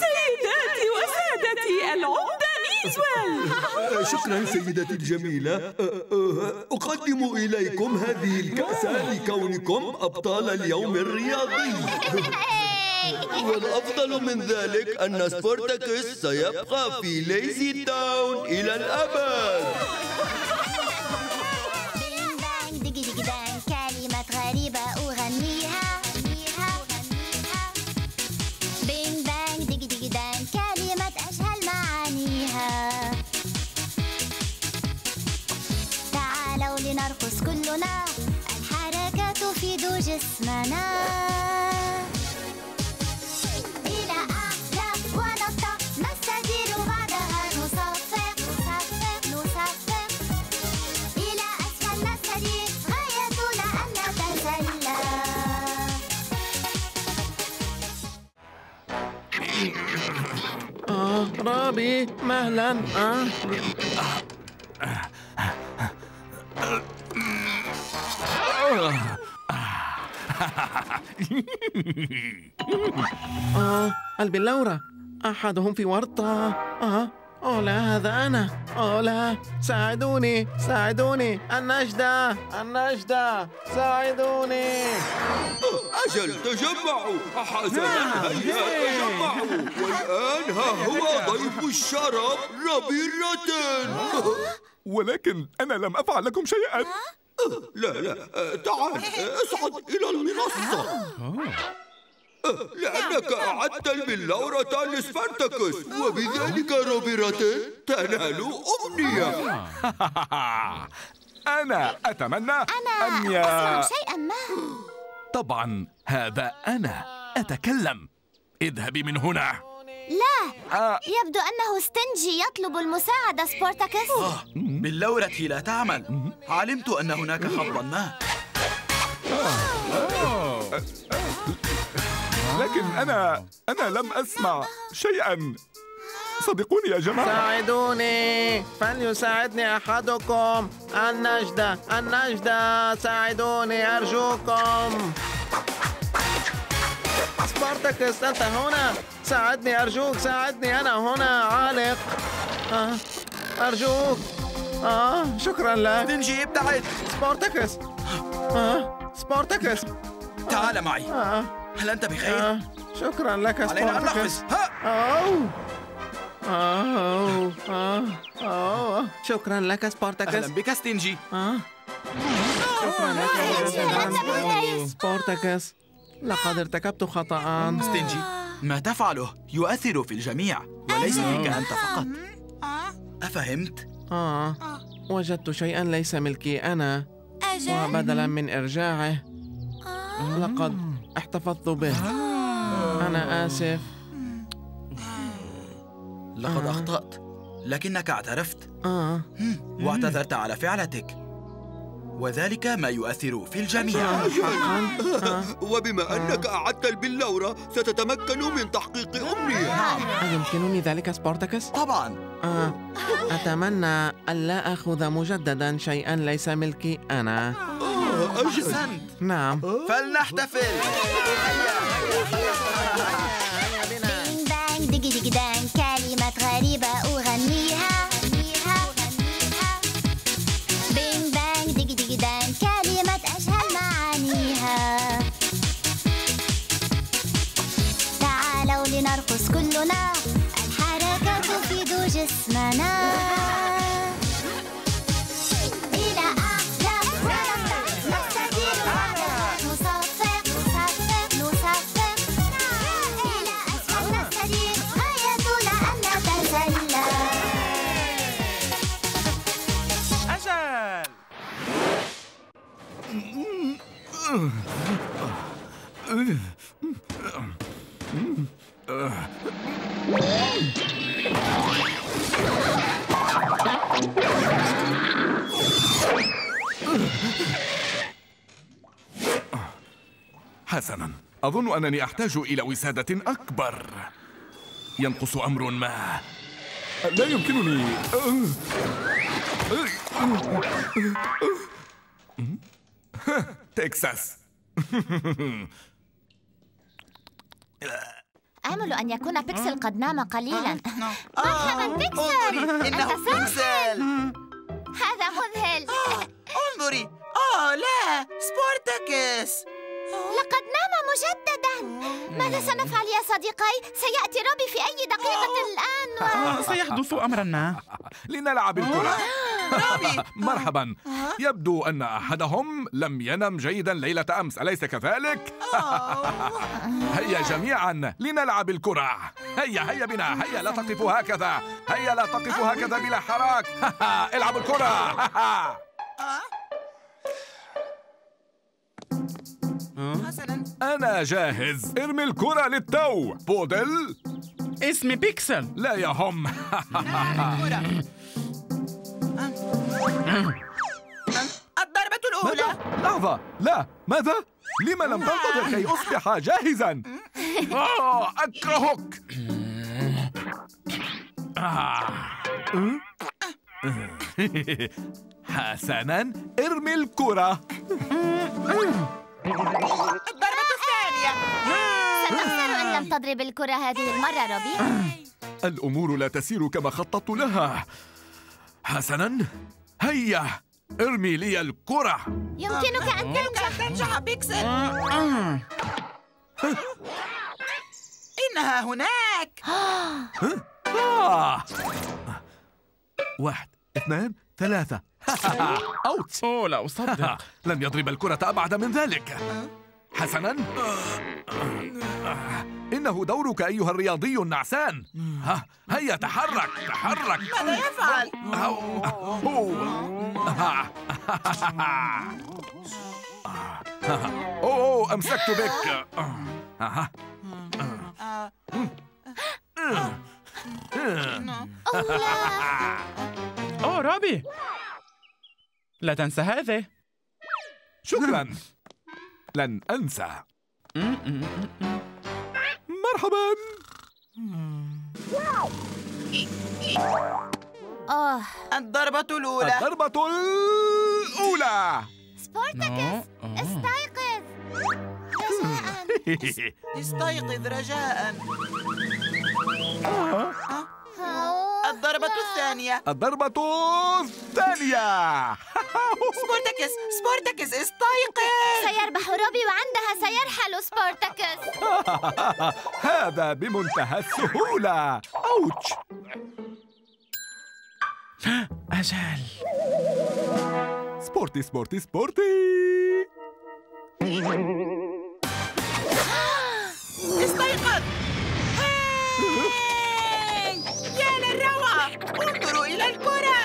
سيداتي وسادتي العمدة إيزويل. شكرا سيدتي الجميلة، أقدم إليكم هذه الكأسة لكونكم أبطال اليوم الرياضي. والأفضل من ذلك أن سبورتكس سيبقى في ليزي تاون إلى الأبد. بين بانج ديجي ديجي بانج، كلمات غريبة أغنيها. بين بانج ديجي ديجي بانج، كلمات أجهل معانيها. تعالوا لنرقص كلنا، الحركة تفيد جسمنا. روبي مهلا. البلورة أحدهم في ورطة. لا هذا أنا. لا ساعدوني ساعدوني. النجدة النجدة ساعدوني. أجل تجمعوا. حسنا هيا تجمعوا. والآن ها هو ضيف الشرف روبي روتن. ولكن أنا لم أفعل لكم شيئا. لا تعال اصعد إلى المنصة. لأنك أعدت البلورة لسبارتاكس، وبذلك روبي روتن تنال أمنية. أنا أتمنى أن أصنع شيئا ما. طبعا هذا أنا أتكلم. اذهبي من هنا. لا يبدو أنه ستينجي يطلب المساعدة سبارتاكس. بلورة لا تعمل. علمت أن هناك خطأ ما. لكن أنا لم أسمع شيئاً. صدقوني يا جماعة. ساعدوني، فليساعدني أحدكم. النجدة، النجدة، ساعدوني أرجوكم. سبارتاكس أنت هنا، ساعدني أرجوك، ساعدني أنا هنا عالق. أرجوك. شكراً لك. نينجي ابتعد. سبارتاكس. سبارتاكس. تعال معي. هل أنت بخير؟ شكراً لك سبارتاكس. علينا أن نحفز. شكراً لك سبارتاكس. أهلاً بك ستينجي. شكراً لك سبارتاكس. لقد ارتكبت خطأً. ستينجي، ما تفعله يؤثر في الجميع وليس فيك أنت فقط. أفهمت؟ وجدت شيئاً ليس ملكي أنا، وبدلاً من إرجاعه لقد احتفظت به. أنا آسف. لقد أخطأت، لكنك اعترفت واعتذرت على فعلتك، وذلك ما يؤثر في الجميع. وبما أنك أعدت البلورة ستتمكن من تحقيق أمنية. أيمكنني ذلك سبارتاكس؟ طبعاً. أتمنى ألا أخذ مجدداً شيئاً ليس ملكي أنا. أحسنت. نعم. فلنحتفل. بين بانج ديجي ديجي دانج، كلمات غريبة أغنيها. بين بانج ديجي ديجي دانج، كلمات أجهل معانيها. تعالوا لنرقص كلنا، الحركة تفيد جسمنا. حسناً، أظن أنني أحتاج إلى وسادة أكبر. ينقص أمر ما. لا يمكنني. تكساس. آمل أن يكون بيكسل قد نام قليلاً. مرحباً بيكسل. إنه بيكسل. هذا مذهل. انظري. لا، سبارتاكس. لقد نام مجدداً. ماذا سنفعل يا صديقي؟ سيأتي روبي في أي دقيقة الآن و... سيحدث أمراً ما. لنلعب الكرة. روبي. مرحباً. يبدو أن أحدهم لم ينم جيداً ليلة أمس، أليس كذلك؟ هيا جميعاً لنلعب الكرة. هيا هيا بنا. هيا لا تقفوا هكذا. هيا لا تقفوا هكذا بلا حراك. العبوا الكرة. أنا جاهز. ارمي الكرة للتو. بودل. اسمي بيكسل. لا يهم. الضربة الأولى. لحظة، لا، ماذا؟ لما لم تنتظر كي أصبح جاهزاً؟ أكرهك. حسناً، ارمي الكرة. الضربة الثانية. ستخسر أن لم تضرب الكرة هذه المرة روبي. الأمور لا تسير كما خططت لها. حسناً، هيا ارمي لي الكرة. يمكنك أن تنجح بيكسل. إنها هناك. واحد، اثنان، ثلاثة. أوت. لا أصدق. لن يضرب الكرة أبعد من ذلك. حسناً، إنه دورك أيها الرياضي النعسان. هيا تحرك تحرك. ماذا يفعل؟ أمسكت بك. روبي، لا تنسى هذه. شكراً. لن أنسى. مرحبا. الضربة الأولى. سبارتاكس استيقظ رجاءً. استيقظ رجاءً. الضربة الثانية. سبارتاكس استيقظ. سيربح روبي وعندها سيرحل سبارتاكس. هذا بمنتهى السهولة. أوتش. أجل. سبورتي سبورتي سبورتي. استيقظ. يا للروعة، انظروا إلى الكرة.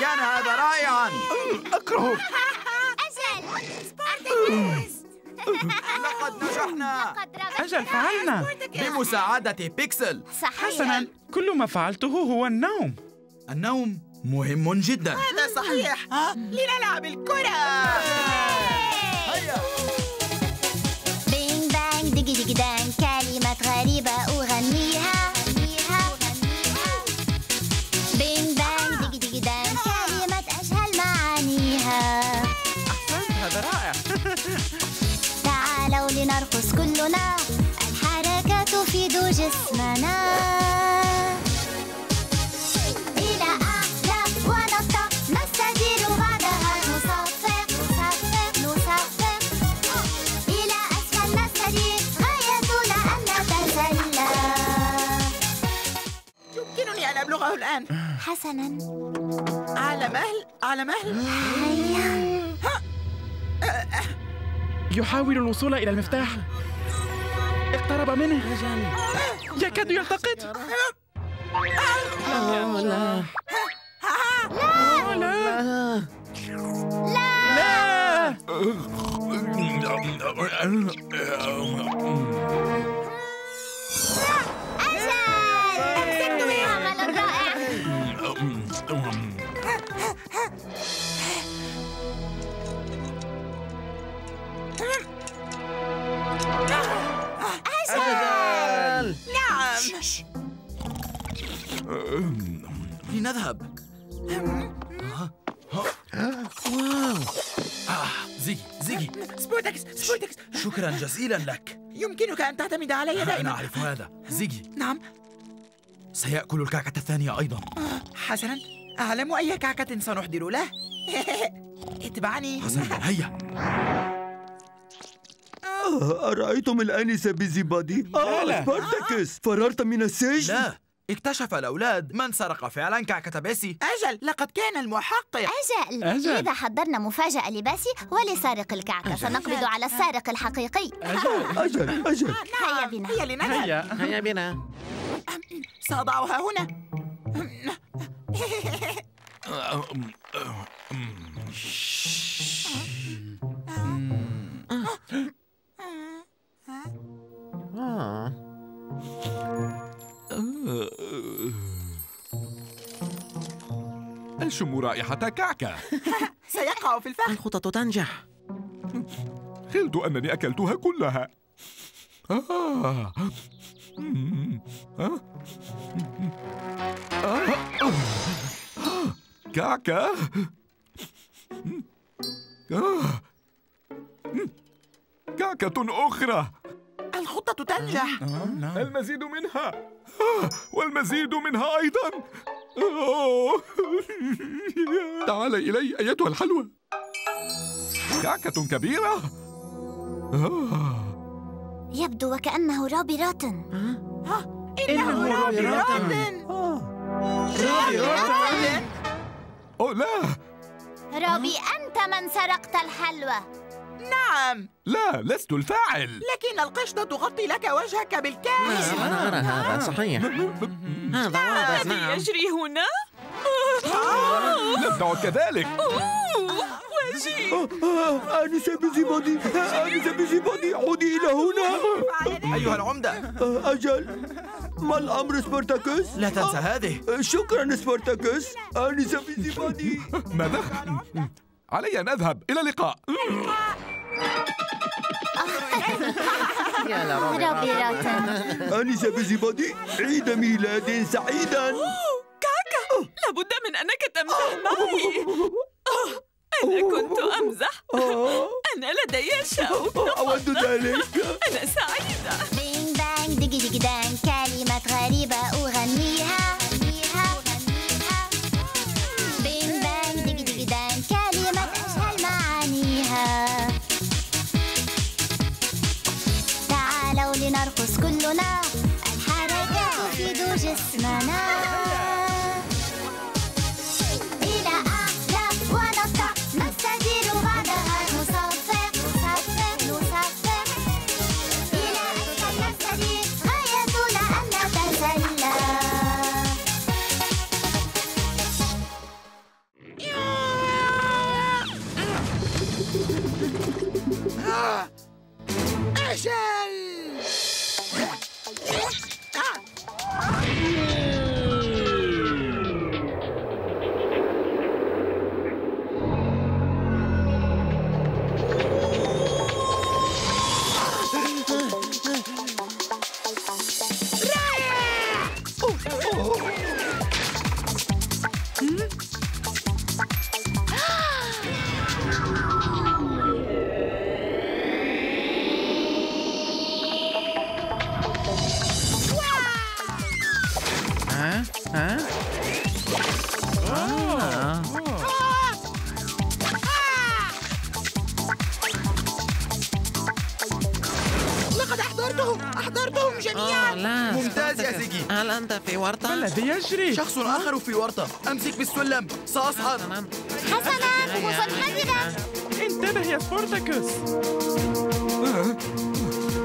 كان هذا رائعاً. أكرهك. أجل. سبارتاكس. لقد نجحنا. أجل فعلنا. بمساعدة بيكسل. صحيح. حسناً، كل ما فعلته هو النوم. مهم جداً. هذا صحيح. لنلعب الكرة. هيا. بينج بانج ديجي ديجي دانج، كلمات غريبة أغنيها. بينج بانج ديجي ديجي دانج، كلمات أجهل معانيها. أحسنت، هذا رائع. تعالوا لنرقص كلنا، الحركة تفيد جسمنا. أبلغه الآن. حسناً. على مهل، على مهل. هيا. يحاول الوصول إلى المفتاح. اقترب منه. يكاد يلتقط. لا. لا. لا. لا. أجل. نعم. لنذهب. واو. زيجي زيجي. سبورتاكس سبورتاكس. شكرا جزيلا لك. يمكنك أن تعتمد علي دائما. أنا أعرف هذا. زيجي. نعم. سيأكل الكعكة الثانية أيضا. حسنا، أعلم أي كعكة سنحضر له. اتبعني. حسنا، هيا. أرأيتم الآنسة بيزيبادي؟ سبارتاكس، فررت من السجن؟ لا، اكتشف الأولاد من سرق فعلا كعكة باسي. أجل، لقد كان المحقق. أجل، لذا حضرنا مفاجأة لباسي ولسارق الكعكة. سنقبض على السارق الحقيقي. أجل. هيا بنا. هيا بنا. سأضعها هنا. أشم رائحة كعكة. سيقع في الفخ. الخطط تنجح. خلت أنني أكلتها كلها. كعكة. كعكة أخرى. الخطة تنجح. المزيد منها والمزيد منها أيضا. تعالي إلي أيتها الحلوة. كعكة كبيرة. يبدو وكأنه روبي راتن. إنه روبي راتن. أوه لا. روبي، أنت من سرقت الحلوة. نعم. لا، لست الفاعل. لكن القشطة تغطي لك وجهك بالكامل. أنا أرى هذا صحيح. هذا واضح. ما يجري هنا؟ نبدأ كذلك. وجهي. آنسة بيزيبادي، عودي إلى هنا. أيها العمدة. أجل. ما الأمر سبارتاكس؟ لا تنسى هذه. شكرا سبارتاكس. آنسة بيزيبادي. ماذا؟ علي أن أذهب. إلى اللقاء. يا ربي لا تنسى. أنسة بزبادي عيد ميلاد سعيدا. كاكا، لابد من أنك تمزح معي. أنا كنت أمزح. أنا لدي شوق. أود ذلك. أنا سعيدة. بين بانج دقي دقي دانج، كلمات غريبة أغنيها. بين بانج دقي دقي دانج، كلمات أجهل معانيها. تعالوا لنرقص كلنا، الحركات تفيد جسمنا. أحضرتهم جميعاً. ممتاز يا زيجي. هل أنت في ورطة؟ الذي يجري؟ شخص آخر في ورطة. أمسك بالسلم، سأصعد. حسناً، مصدحاً. انتبه يا سبورتاكوس.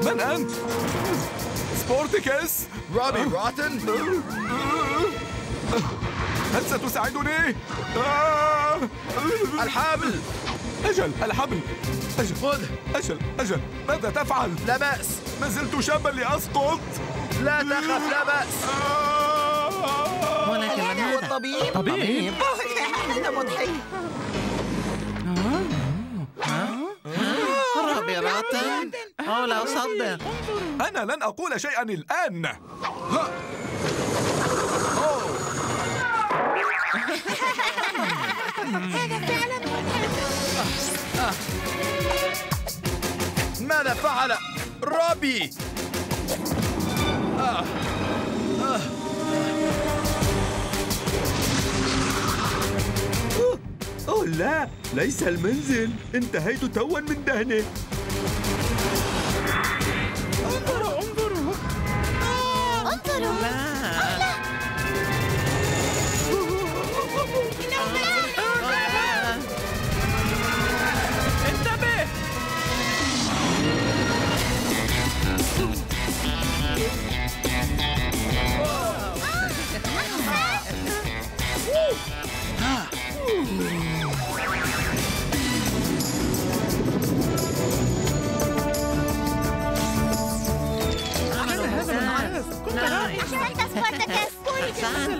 من أنت؟ سبورتاكوس؟ رابي راتن؟ هل ستساعدني؟ الحبل. أجل خذ. أجل ماذا تفعل؟ لا بأس، ما زلت شابا لأسقط. لا تخف، لا بأس. ولكن من هو الطبيب؟ طبيب؟ هذا مضحك. رابي راتن، لا أصدق. أنا لن أقول شيئا الآن. هذا فعلا مضحك. ماذا فعل رابي؟ أوه لا، ليس المنزل، انتهيت توا من دهنه. انظروا لا.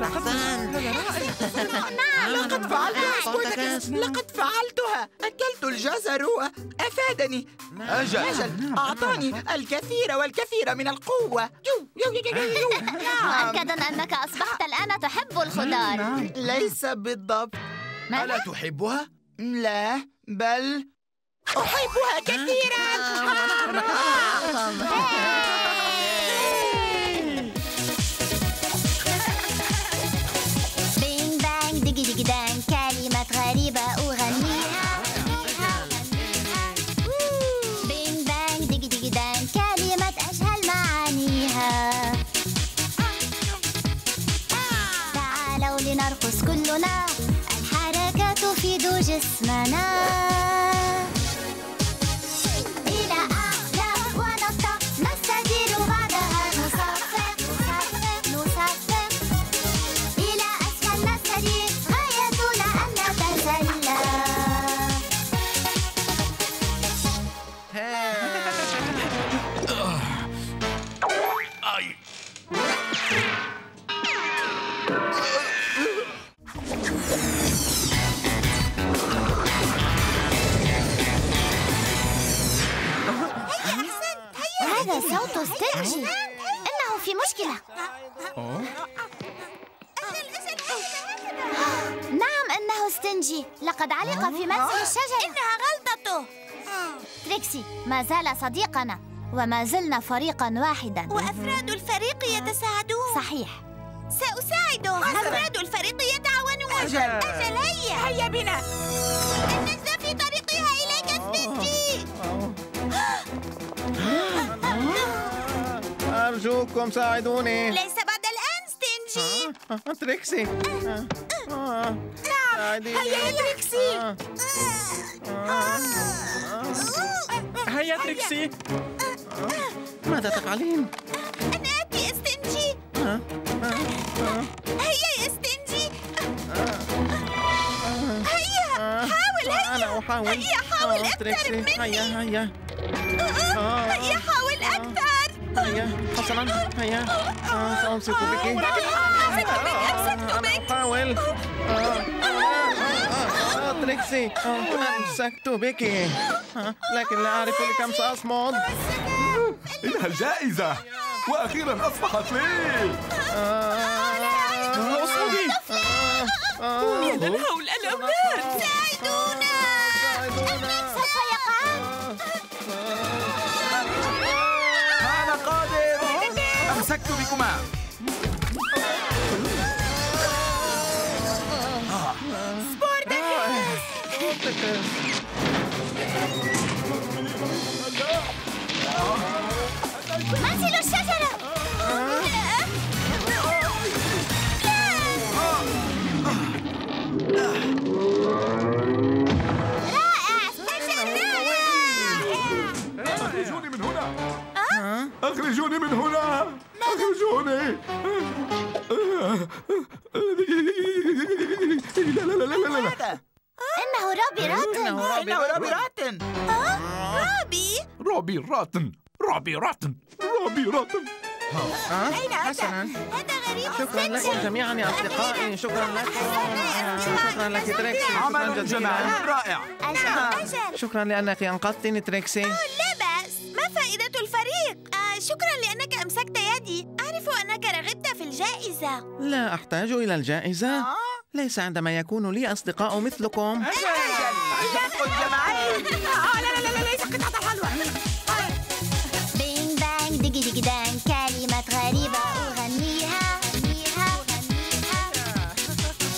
أحسنت سبورتاكوس. لقد فعلتها سبورتاكوس، لقد فعلتها. أكلت الجزر وأفادني. أجل أعطاني الكثير والكثير من القوة. مؤكدا أنك أصبحت الآن تحب الخضار. ليس بالضبط. ألا تحبها؟ لا، بل أحبها كثيرا. كلمات غريبة أغنيها. بين بانج دقي دقي دانج، كلمات أجهل معانيها. تعالوا لنرقص كلنا، الحركة تفيد جسمنا. نعم إنه استنجي، لقد علق في منزل الشجرة. إنها غلطته. تريكسي ما زال صديقنا وما زلنا فريقا واحدا، وأفراد الفريق يتساعدون. صحيح، سأساعده. أفراد الفريق يتعاونون. أجل هيا بنا، النجدة في طريقها إليك استنجي. أرجوكم ساعدوني. ليس بعد الآن استنجي. تريكسي ساعديني. هيا تريكسي، هيا تريكسي. ماذا تفعلين؟ أنا آتي استنجي. هيا يا استنجي، هيا حاول. أنا أحاول. هيا حاول أكثر مني. هيا حاول أكثر. حسناً، هيا سأمسك بك. أمسكت بك، أحاول. تريكسي أمسكت بك، لكن لا أعرف لكم سأصمد. إنها الجائزة، وأخيراً أصبحت لي. أصمدي. يا للهول، الأولاد ساعدونا. سوف يقع. أنا قادر، أمسكت بكما. منزل الشجرة. رائع، استجرنا. أخرجوني من هنا، أخرجوني من هنا، أخرجوني. لا لا لا لا لا، إنه روبي راتن. روبي راتن. أين أنت؟ هذا غريب. شكراً لكم جميعاً يا أصدقائي. شكراً لكم. شكراً لك تريكسي. عمل جماعي رائع. شكراً لأنك أنقذتني تريكسي. لا بأس، ما فائدة الفريق؟ شكراً لأنك أمسكت يدي. أعرف أنك رغبت في الجائزة. لا أحتاج إلى الجائزة، ليس عندما يكون لي أصدقاء مثلكم. لا لا لا، ليس قطعة حلوة. بين بانج ديجي ديجي دانج، كلمات غريبة أغنيها.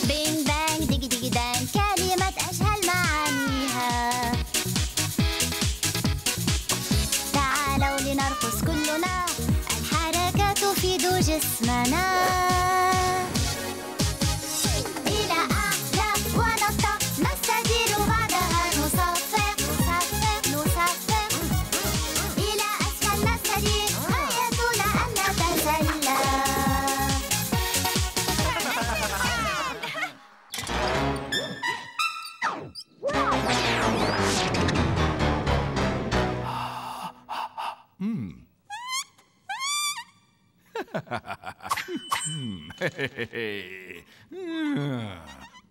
بين بانج ديجي ديجي دانج، كلمات أجهل معانيها. تعالوا لنرقص كلنا، الحركة تفيد جسمنا.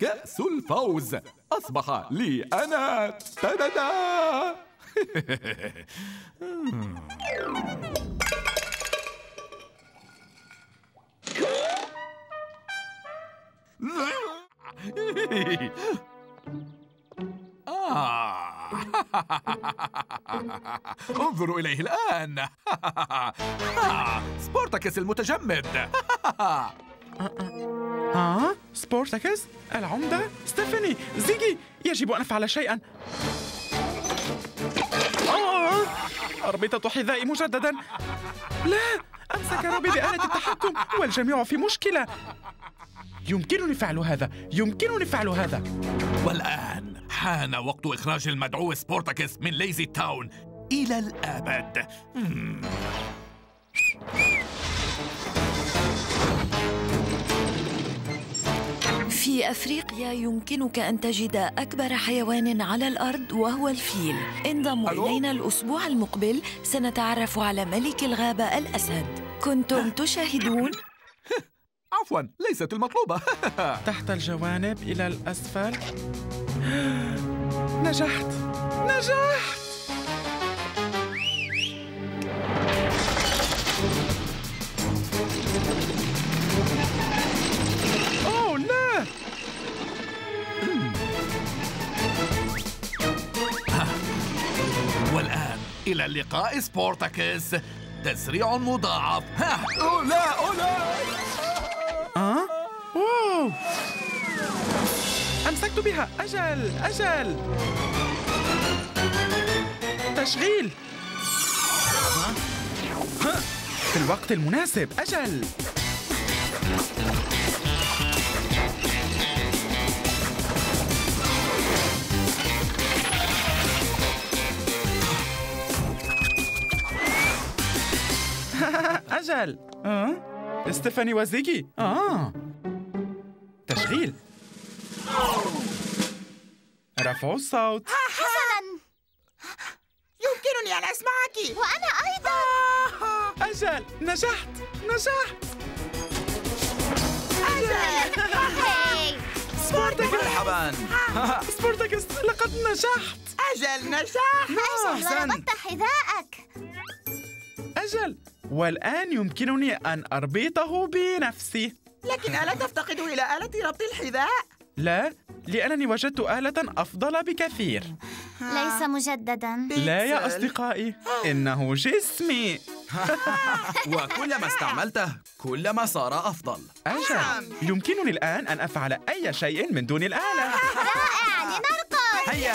كأس الفوز أصبح لي أنا. تدادا. انظروا إليه الآن، سبورتاكس المتجمد. سبورتاكس العمدة، ستيفاني، زيجي، يجب أن أفعل شيئا. أربطة حذائي مجددا. لا، أمسك روبي بآلة التحكم والجميع في مشكلة. يمكنني فعل هذا. والآن حان وقت إخراج المدعو سبورتاكس من ليزي تاون إلى الأبد. في أفريقيا يمكنك أن تجد أكبر حيوان على الأرض وهو الفيل. انضموا إلينا الأسبوع المقبل، سنتعرف على ملك الغابة الأسد. كنتم تشاهدون. عفواً، ليست المطلوبة. تحت الجوانب إلى الأسفل. نجحت. إلى اللقاء سبورتاكس. تسريع مضاعف. ها أولا أولا واو، أمسكت بها. أجل تشغيل في الوقت المناسب. أجل أجل ستيفاني وزيكي. تشغيل. رفعوا الصوت. حسناً، يمكنني أن أسمعك. وأنا أيضاً. أجل نجحت. أجل سبورتاكس. مرحباً سبورتاكس، لقد نجحت. أجل نجحت. أجل ربطت حذاءك. أجل، والآن يمكنني أن أربطه بنفسي. لكن ألا تفتقد إلى آلة ربط الحذاء؟ لا، لأنني وجدت آلة أفضل بكثير. ليس مجدداً. لا يا أصدقائي، إنه جسمي. وكلما استعملته كلما صار أفضل. أجل، يمكنني الآن أن أفعل أي شيء من دون الآلة. رائع، لنرقص. هيا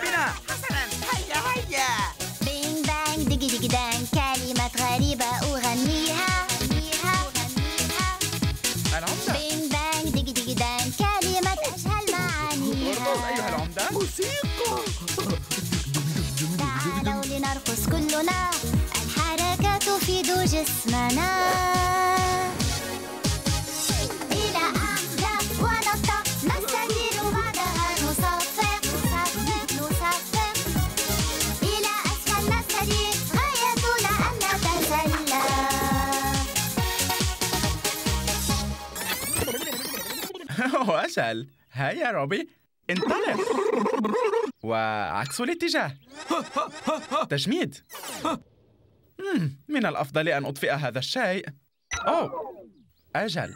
بنا. حسناً، هيا. بينج بانج ديجي ديجي دانج، كلمات غريبة أغنيها. العمدة. بينج بانج ديجي ديجي دانج، كلمات أجهل معانيها. أيها العمدة، موسيقى. تعالوا لنرقص كلنا، الحركة تفيد جسمنا. إلى أعنف ونطق، نستدير بعدها نصفق. إلى أسفل نستدير، غايتنا أن نتسلى. أجل، هيا روبي، انطلق. وعكس الاتجاه. تجميد. من الأفضل أن أطفئ هذا الشيء. أجل.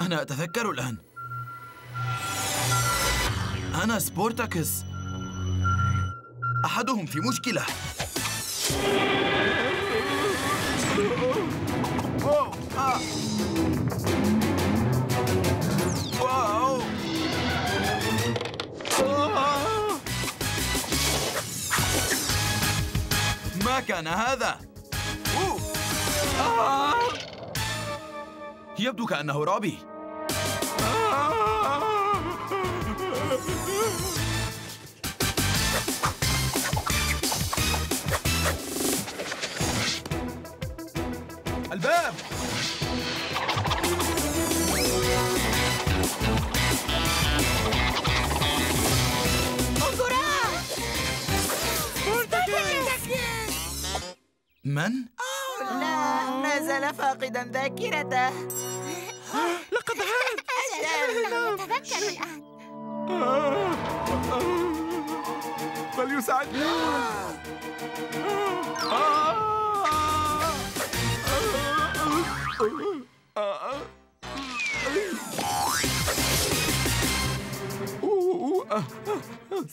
أنا أتذكر الآن، أنا سبورتاكس. أحدهم في مشكلة. ما كان هذا؟ يبدو كأنه رابي. الباب. انظرا، من؟ لا، ما زال فاقدا ذاكرته. لقد هاد. أجل، تذكر الآن. فليساعدني.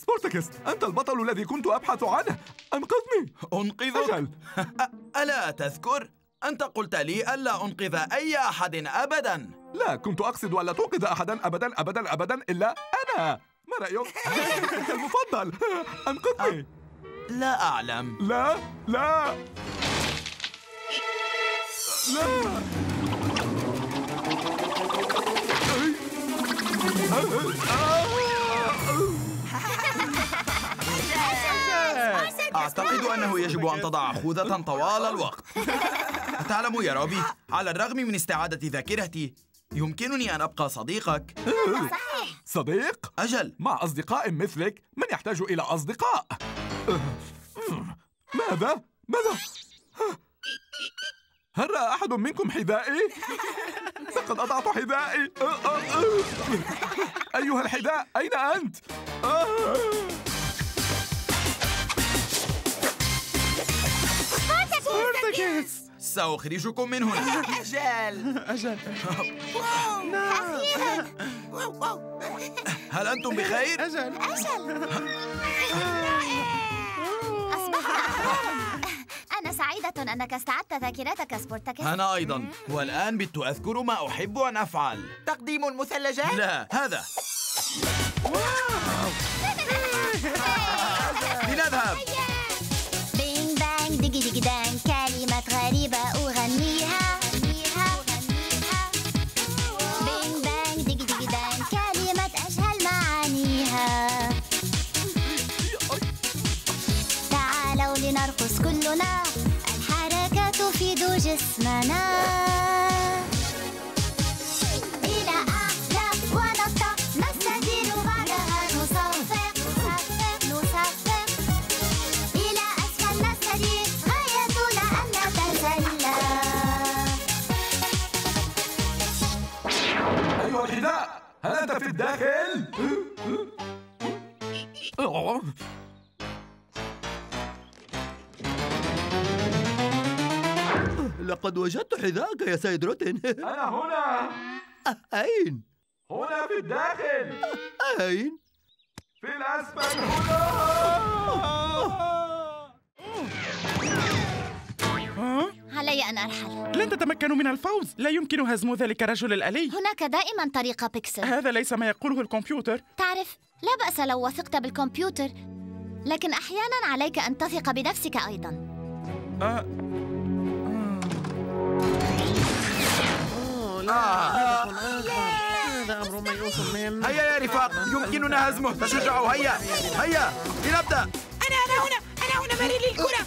سبورتاكس، أنت البطل الذي كنت أبحث عنه. أنقذني. أنقذك؟ ألا تذكر؟ أنت قلت لي ألا أنقذ أي أحد أبداً. لا، كنت أقصد ألا تنقذ أحداً أبداً أبداً أبداً إلا أنا. ما رأيك؟ أنت المفضل، أنقذني. لا أعلم. لا لا لا. أعتقد أنه يجب أن تضع خوذة طوال الوقت. تعلم يا رابي، على الرغم من استعادة ذاكرتي، يمكنني أن أبقى صديقك. صحيح. صديق؟ أجل، مع أصدقاء مثلك من يحتاج إلى أصدقاء. ماذا؟ هل رأى أحد منكم حذائي؟ لقد أضعت حذائي. أيها الحذاء، أين أنت؟ سبارتاكوس، سأخرجكم من هنا. أجل أجل. هل أنتم بخير؟ أجل أجل. أنا سعيدة أنك استعدت ذاكرتك سبارتاكوس. أنا أيضا، والآن بت أذكر ما أحب أن أفعل. تقديم المثلجات؟ لا، هذا. لنذهب. بينج بانج ديجي ديجي دانج، كلمات غريبة أغنيها. بينج بانج ديجي ديجي دانج، كلمات أجهل معانيها. تعالوا لنرقص كلنا، الحركة تفيد جسمنا. هل أنت في الداخل؟ لقد وجدت حذاءك يا سيد روتين. أنا هنا. أين؟ هنا في الداخل. أين؟ في الأسفل هنا. علي أن أرحل. لن تتمكنوا من الفوز، لا يمكن هزم ذلك الرجل الألي. هناك دائما طريقة بيكسل. هذا ليس ما يقوله الكمبيوتر. تعرف، لا بأس لو وثقت بالكمبيوتر، لكن أحيانا عليك أن تثق بنفسك أيضا. هذا أمر ما يوصل منه. هيا يا رفاق، يمكننا هزمه، تشجعوا. هيا هيا لنبدأ. أنا هنا مريل للكرة.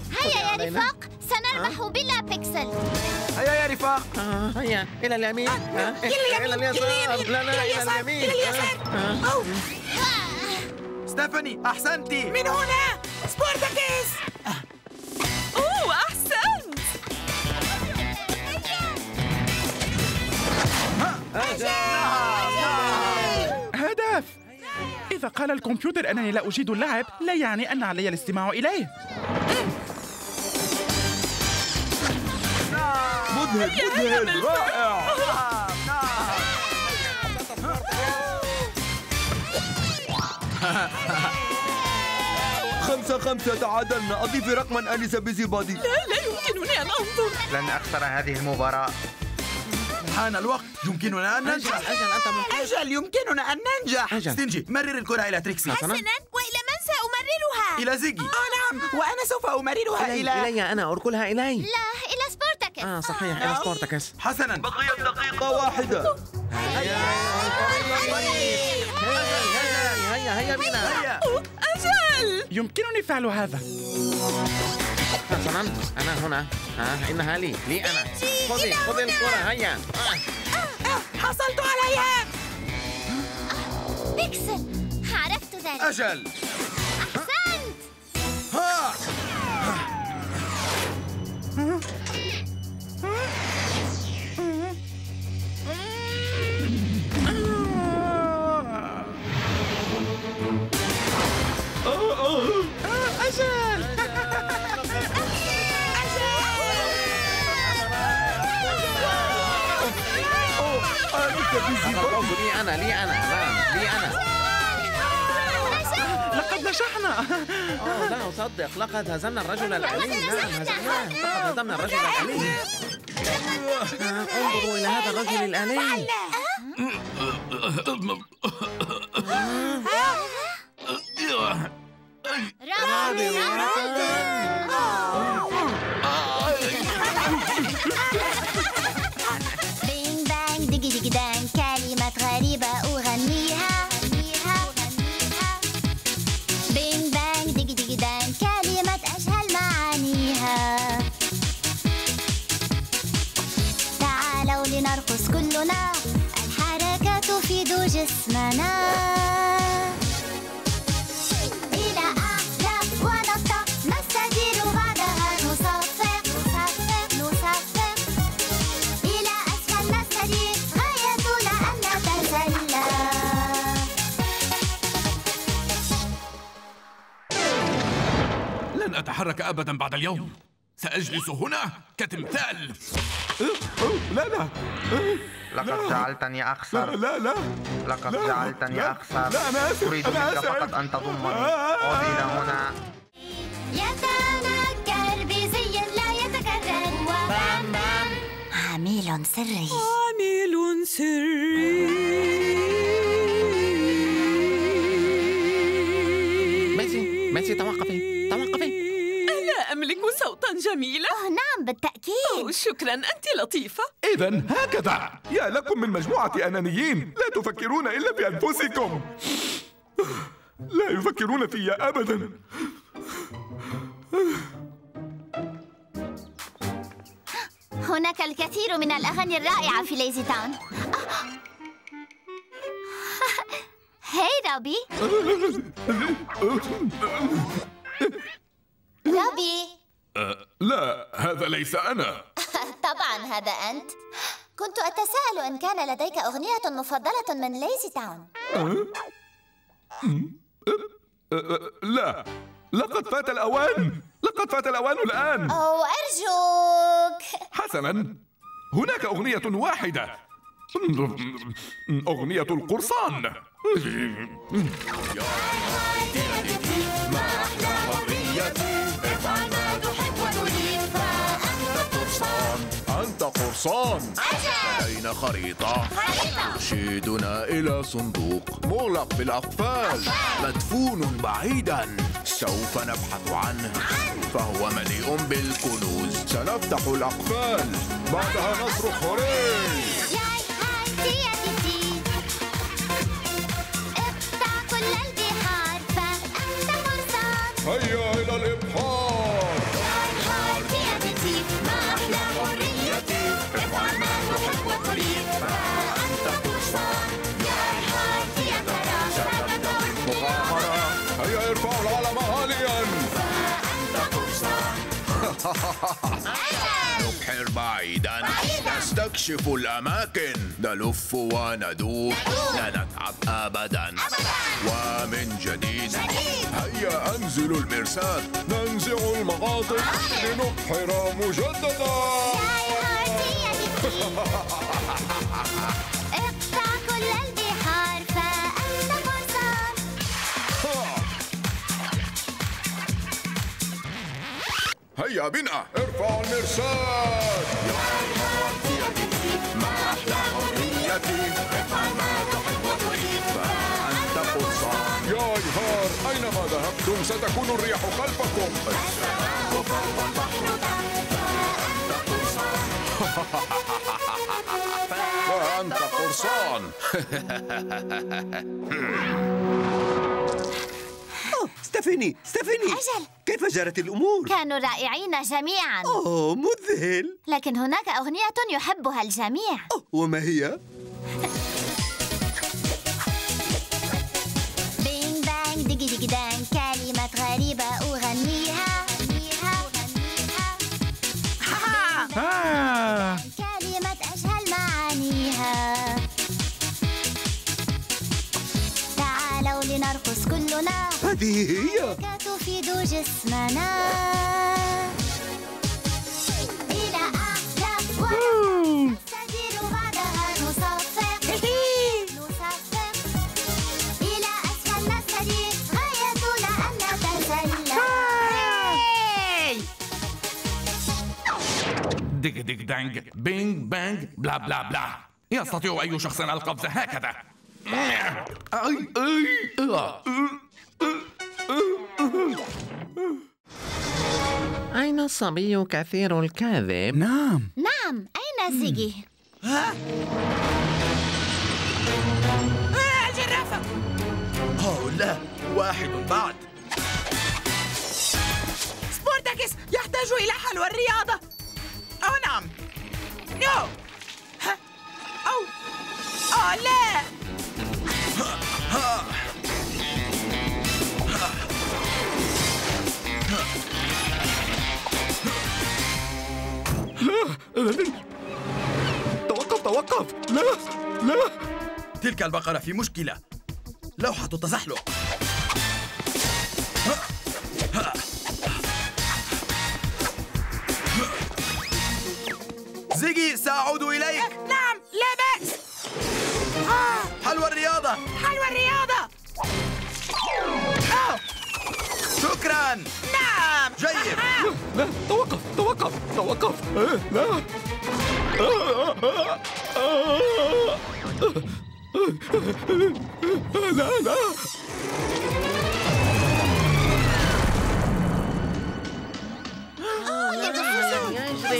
هيا يا رفاق، سنربح بلا بيكسل. هيا يا رفاق. هيا إلى اليمين. إلى اليسار. إلى اليمين. ستيفاني، أحسنتي. من هنا سبارتاكوس. أوه، أحسنت. هدف. إذا قال الكمبيوتر أنني لا أجيد اللعب، لا يعني أن علي الاستماع إليه. مذهل رائع. خمسة تعادلنا. أضيف رقما أنسة بزبادي. لا يمكنني أن أنظر. لن أخسر هذه المباراة. حان الوقت، يمكننا أن ننجح. أجل يمكننا أن ننجح. ستينجي، مرر الكرة إلى تريكسي. حسنا، وإلى من سأمررها؟ إلى زيجي. نعم، وأنا سوف أمررها إلي. أنا أركلها إلي. لا، إلى سبارتاكوس. صحيح، إلى سبارتاكوس. حسنا، بقيت دقيقة واحدة. هيا بنا. أجل، يمكنني فعل هذا. حسناً، أنا هنا. إنها لي أنا. خذي الكرة. هيا. حصلت عليها. بيكسل، عرفت ذلك. أجل، أحسنت. أجل. لي أنا. لقد نجحنا. لا أصدق، لقد هزمنا الرجل العلي. نعم، هزمنا الرجل العلي. انظروا إلى هذا الرجل العلي. بينج بانج ديجي ديجي دانج، كلمات غريبة أغنيها. لنرقص كلنا، الحركة تفيد جسمنا. لن أتحرك أبداً بعد اليوم، سأجلس هنا كتمثال. لا لا، لقد جعلتني أخسر. لا لا، لقد جعلتني أخسر. لا أنا آسف، أريد منك فقط أن تضمني. أريد هنا يتنكر بزي لا يتكرر. وبام بام عميل سري، عميل سري. ميسي، ميسي توقفي. صوتا جميلا. نعم بالتأكيد. شكرا، أنت لطيفة. إذا هكذا، يا لكم من مجموعة أنانيين لا تفكرون إلا في أنفسكم. لا يفكرون في أبدا. هناك الكثير من الأغاني الرائعة في ليزي تاون. هاي روبي. روبي. لا، هذا ليس أنا. طبعاً هذا أنت. كنت أتساءل إن كان لديك أغنية مفضلة من ليزي تاون. لا، لقد فات الأوان، لقد فات الأوان الآن. أوه أرجوك. حسناً، هناك أغنية واحدة، أغنية القرصان. أنت قرصان. لدينا خريطة ترشدنا إلى صندوق مغلق بالأقفال، مدفون بعيدا. سوف نبحث عنه، فهو مليء بالكنوز. سنفتح الأقفال، بعدها نصرخ هوري. ياي هاي تي تي، اقطع كل البحار فأنت قرصان. هيا إلى الإبحار. نبحر بعيداً، نستكشف الأماكن، نلف وندور، لا نتعب أبداً، ومن جديد هيا أنزل المرساة، ننزع المغاطيس لنبحر مجدداً. اقطع كل البحار فأنت قرصان. هيا بنا، ارفع المرصاد. يا الحرية في يدك، ما أحلى حريتي. افعل ما تحب وتريد، فأنت قرصان. يا الهار، أينما ذهبتم ستكون الريح خلفكم. السماء فوق البحر تحت، فأنت قرصان. فأنت قرصان. ستيفاني، ستيفاني. أجل، كيف جرت الأمور؟ كانوا رائعين جميعاً. أوه مذهل. لكن هناك أغنية يحبها الجميع. وما هي؟ بينج بانج ديجي ديجي دانج، كلمات غريبة أغنيها. كلمات أجهل معانيها. تعالوا لنرقص كلنا، هذه هي تفيد جسمنا. إلى أحلى وأحلى نستدير، بعدها نصفق نصفق. إلى أسفل نستدير، غايتنا أن نتسلى. ديك ديك دانج، بينج بانج، بلا بلا بلا. يستطيع أي شخص القفز هكذا. أي أي. أين الصبي كثير الكذب؟ نعم نعم، أين زيجي؟ ها؟ جرافة. لا، واحد بعد. سبورتاكس يحتاج إلى حلوى الرياضة. نعم. نو. توقف توقف. لا لا، تلك البقرة في مشكلة، لوحة تزحلق. زيجي سأعود إليك. نعم لا بأس. حلوى الرياضة، حلوى الرياضة. شكراً. نعم جيد. لا توقف توقف توقف. لا لا لا.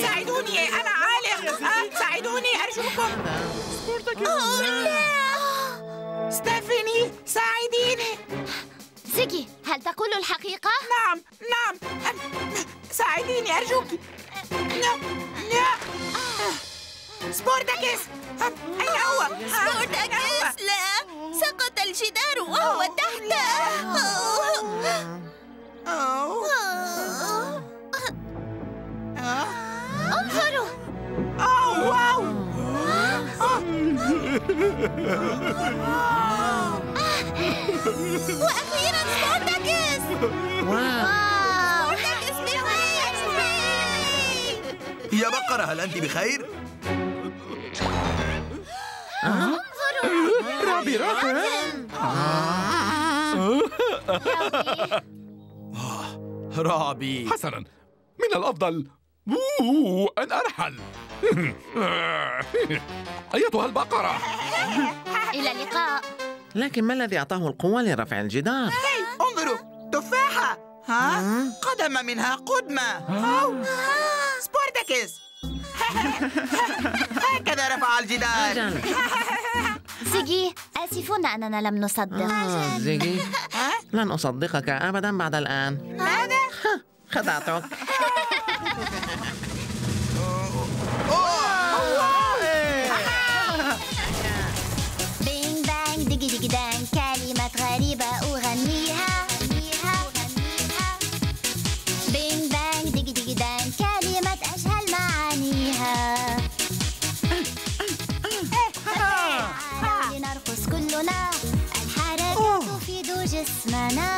ساعدوني أنا عالق، ساعدوني أرجوكم. لا ستيفاني ساعديني. زيجي هل تقول الحقيقة؟ نعم نعم، ساعديني أرجوك. سبورتاكيس أين هو؟ سبورتاكيس لا، سقط الجدار وهو تحت. انظروا. واو. وأخيراً سبورتاكيس. سبورتاكيس بخير. يا بقرة هل أنت بخير؟ انظروا. رابي راحة. رابي. حسناً، من الأفضل أن أرحل. أيتها البقرة، إلى اللقاء. لكن ما الذي أعطاه القوة لرفع الجدار؟ هاي انظروا، تفاحة. قدم منها قدمة. سبورتاكيس هكذا رفع الجدار. زيجي آسفون أننا لم نصدق. زيجي لن أصدقك أبدا بعد الآن. ماذا؟ خدعتك. بينج بانج ديجي ديجي دانج، كلمات غريبة أغنيها. بينج بانج ديجي ديجي دانج، كلمات أجهل معانيها. تعالوا لنرقص كلنا، الحركة تفيد جسمنا.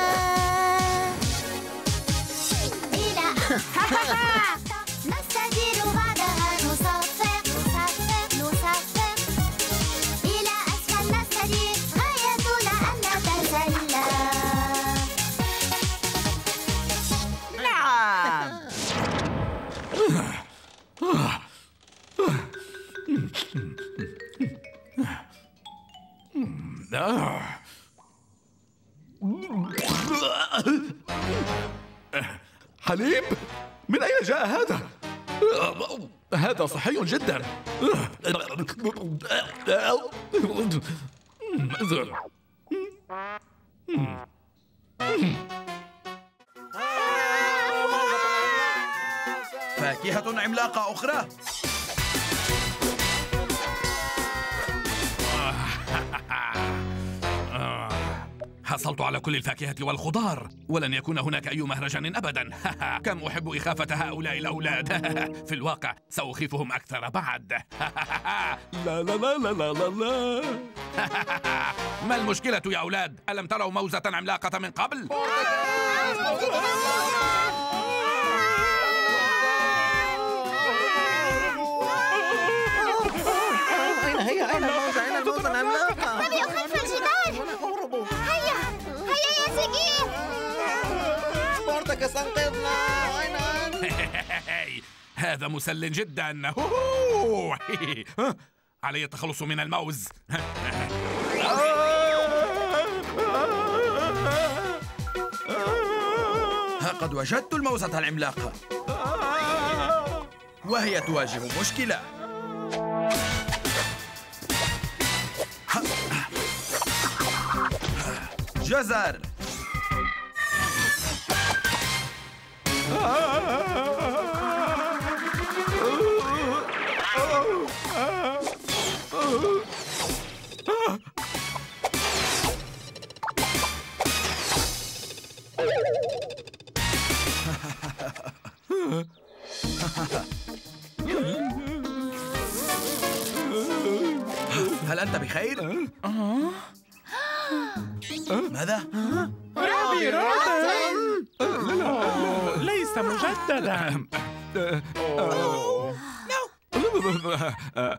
نستدير بعدها نصفق نصفق نصفق إلى أسفل نستدير، غايتنا أن نتسلى. نعم. حليب؟ من أين جاء هذا؟ هذا صحي جدا. فاكهة عملاقة أخرى. حصلت على كل الفاكهة والخضار، ولن يكون هناك أي مهرجان أبداً. كم أحب إخافة هؤلاء الأولاد. في الواقع سأخيفهم أكثر بعد. لا لا لا لا لا لا. ما المشكلة يا أولاد؟ ألم تروا موزة عملاقة من قبل؟ أين هي؟ أين الموزة؟ أين الموزة العملاقة؟ لم يخف الجدار. سبورتاكيس انقذنا. أين أنت؟ هذا مسل جدا. علي التخلص من الموز. ها قد وجدت الموزة العملاقة، وهي تواجه مشكلة. جزر. هل أنت بخير؟ ماذا؟ رابي روتن! لا، ليس مجدداً.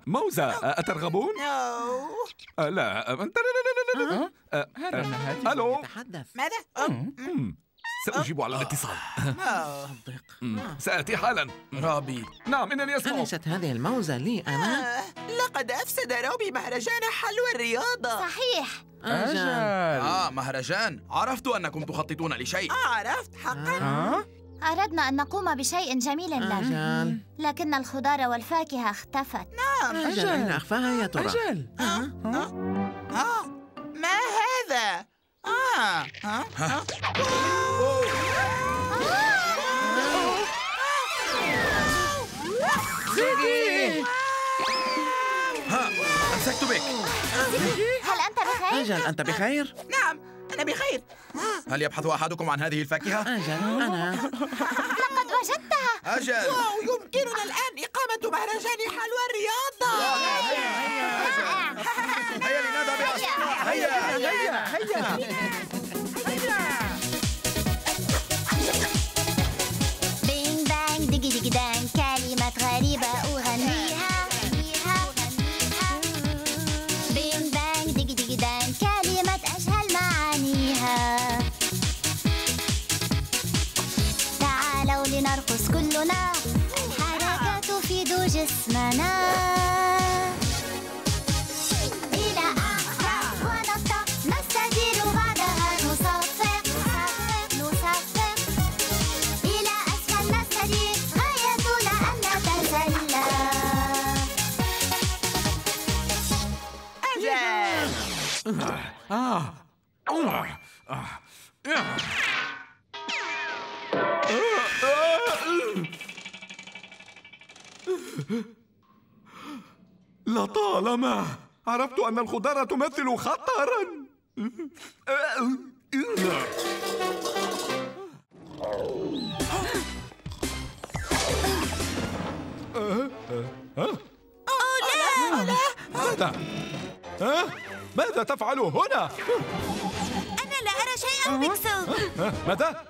موزة، أترغبون؟ لا. ألو؟ ماذا؟ سأجيب على الاتصال. لا أصدق. سأتي حالا. رابي. نعم إنني أسمع. أليست هذه الموزة لي أنا؟ لقد أفسد رابي مهرجان حلوى الرياضة. صحيح. أجل. مهرجان. عرفت أنكم تخططون لشيء. عرفت حقا. أردنا أن نقوم بشيء جميل لنا، لكن الخضار والفاكهة اختفت. نعم. أجل. أين أخفاها يا ترى؟ أجل. ما هذا؟ زيجي! أمسكت بك. هل أنت بخير؟ أجل، أنت بخير؟ نعم، أنا بخير. هل يبحث أحدكم عن هذه الفاكهة؟ أجل، أنا. لقد وجدتها. أجل. يمكننا الآن إقامة مهرجان حلوى الرياضة. هيا لنذهب يا أصدقاء. هيا. كلمات غريبة أغنيها. بيم بانج ديجي ديجي دان، كلمات أجهل معانيها. تعالوا لنرقص كلنا، الحركة تفيد جسمنا. لطالما عرفت أن الخضار تمثل خطراً. ماذا تفعل هنا؟ أنا لا أرى شيئاً، بيكسل. ماذا؟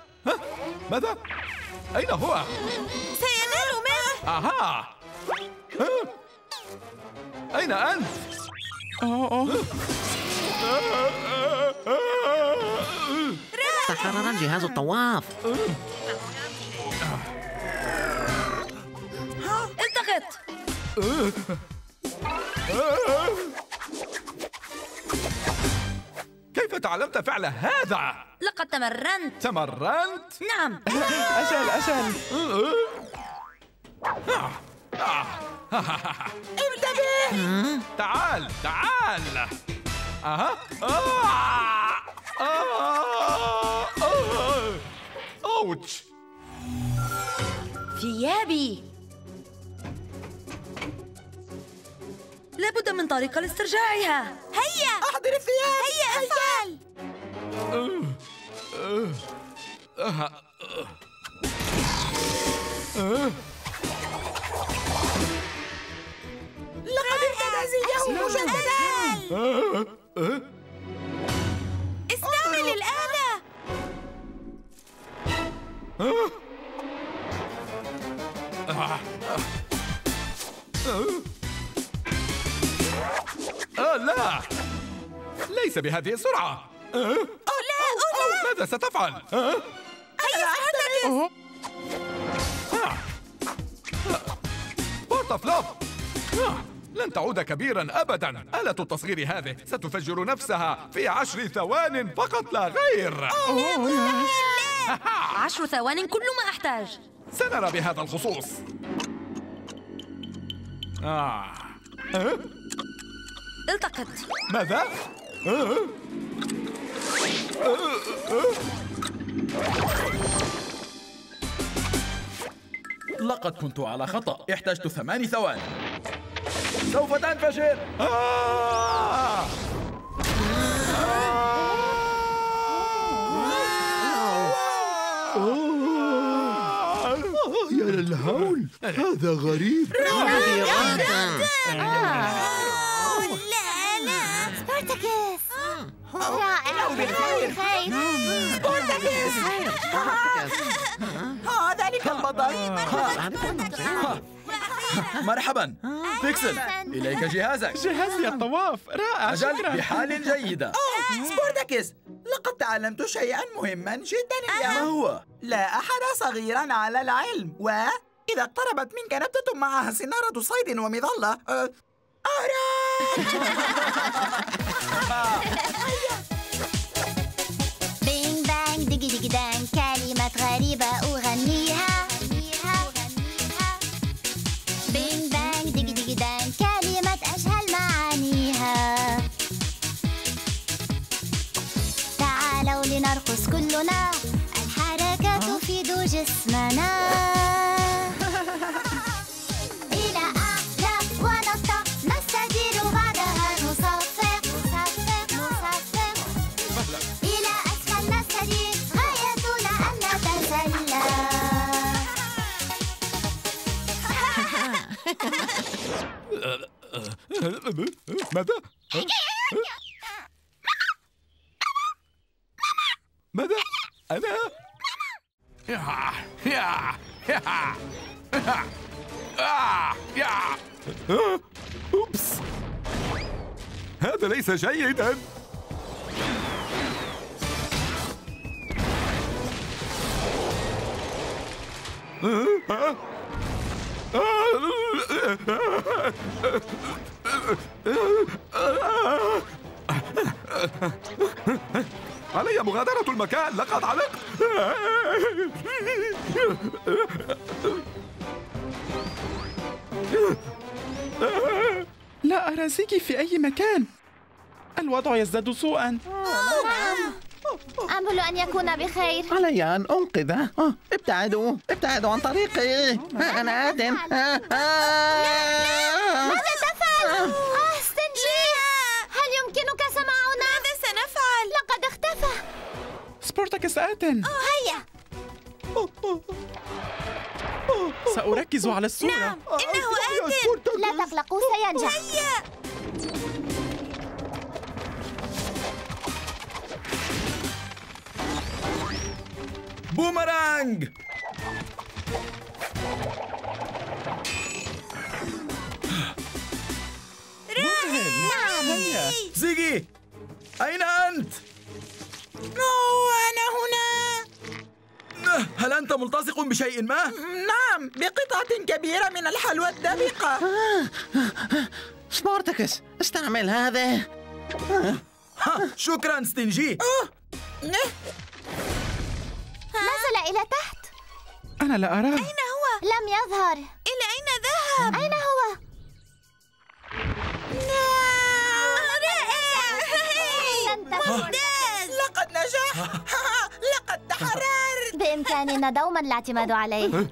ماذا؟ أين هو؟ سينال ماء. أين أنت؟ تحرر جهاز الطواف. التقط. كيف تعلمت فعل هذا؟ لقد تمرنت. تمرنت؟ نعم. أجل. انتبه! تعال. أوتش. ثيابي. لابد من طريقة لاسترجاعها. هيا أحضر الثياب. هيا افعل. لقد ابتدى زيهم مجددا. استعمل الآلة. لا، ليس بهذه السرعة. لا، ماذا ستفعل؟ هيا أحترس. بورتافلوب، لن تعود كبيراً أبداً. آلة التصغير هذه ستفجر نفسها في 10 ثوان فقط لا غير. لا. 10 ثوان كل ما أحتاج. سنرى بهذا الخصوص. التقط. ماذا؟ لقد كنت على خطأ. احتجت 8 ثواني. سوف تنفجر. يا للهول، هذا غريب. بورتقيس ذلك البطل. مرحبا بيكسل، إليك جهازك. جهازي الطواف رائع. أجل بحال جيدة. سبورتاكس، لقد تعلمت شيئا مهما جدا اليوم. ما هو؟ لا أحد صغيرا على العلم، وإذا اقتربت منك نبتة معها سنارة صيد ومظلة. بين بانج ديجي ديجي دانج، كلمات غريبة أغنيها. بين بانج ديجي ديجي دانج، كلمات أجهل معانيها. تعالوا لنرقص كلنا، الحركة تفيد جسمنا. ماذا؟ أنا؟ أوبس، هذا ليس جيداً. علي مغادرة المكان، لقد علقت. لا أرى زيكي في أي مكان، الوضع يزداد سوءا. أمل أن يكون بخير. علي أن أنقذه. ابتعدوا ابتعدوا عن طريقي، أنا آدم. ماذا تفعل؟ استنجي، هل يمكنك سماعنا؟ ماذا سنفعل؟ لقد اختفى. سبورتاكس آتن، هيا. سأركز على الصورة. نعم، إنه آتن، لا تقلقوا سينجح. هيا. بومرانج. رائع. زيجي، أين أنت؟ أنا هنا. هل أنت ملتصق بشيء ما؟ نعم، بقطعة كبيرة من الحلوى الدقيقة. سبورتاكس، استعمل هذا. شكراً ستينجي. نزل إلى تحت. أنا لا أراه. أين هو؟ لم يظهر. إلى أين ذهب؟ أين هو؟ رائع، لقد نجح. لقد تحررت. بإمكاننا دوما الاعتماد عليه.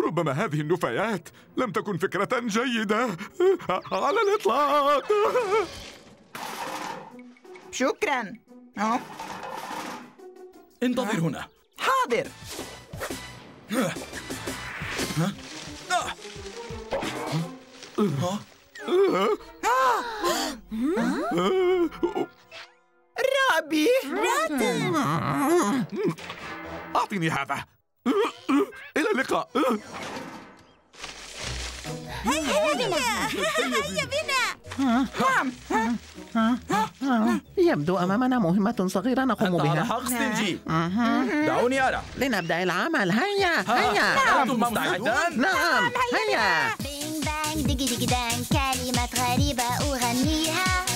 ربما هذه النفايات لم تكن فكرة جيدة على الإطلاق. شكراً. انتظر هنا. حاضر. رابي، أعطيني هذا. إلى اللقاء. هيا بنا هيا بنا. يبدو أمامنا مهمة صغيرة نقوم بها. أنت على حق ستينجي. دعوني أرى. لنبدأ العمل. هيا هيا. أنتم مستعدان؟ نعم هيا. بين بانج ديجي ديجي دانج، كلمات غريبة أغنيها.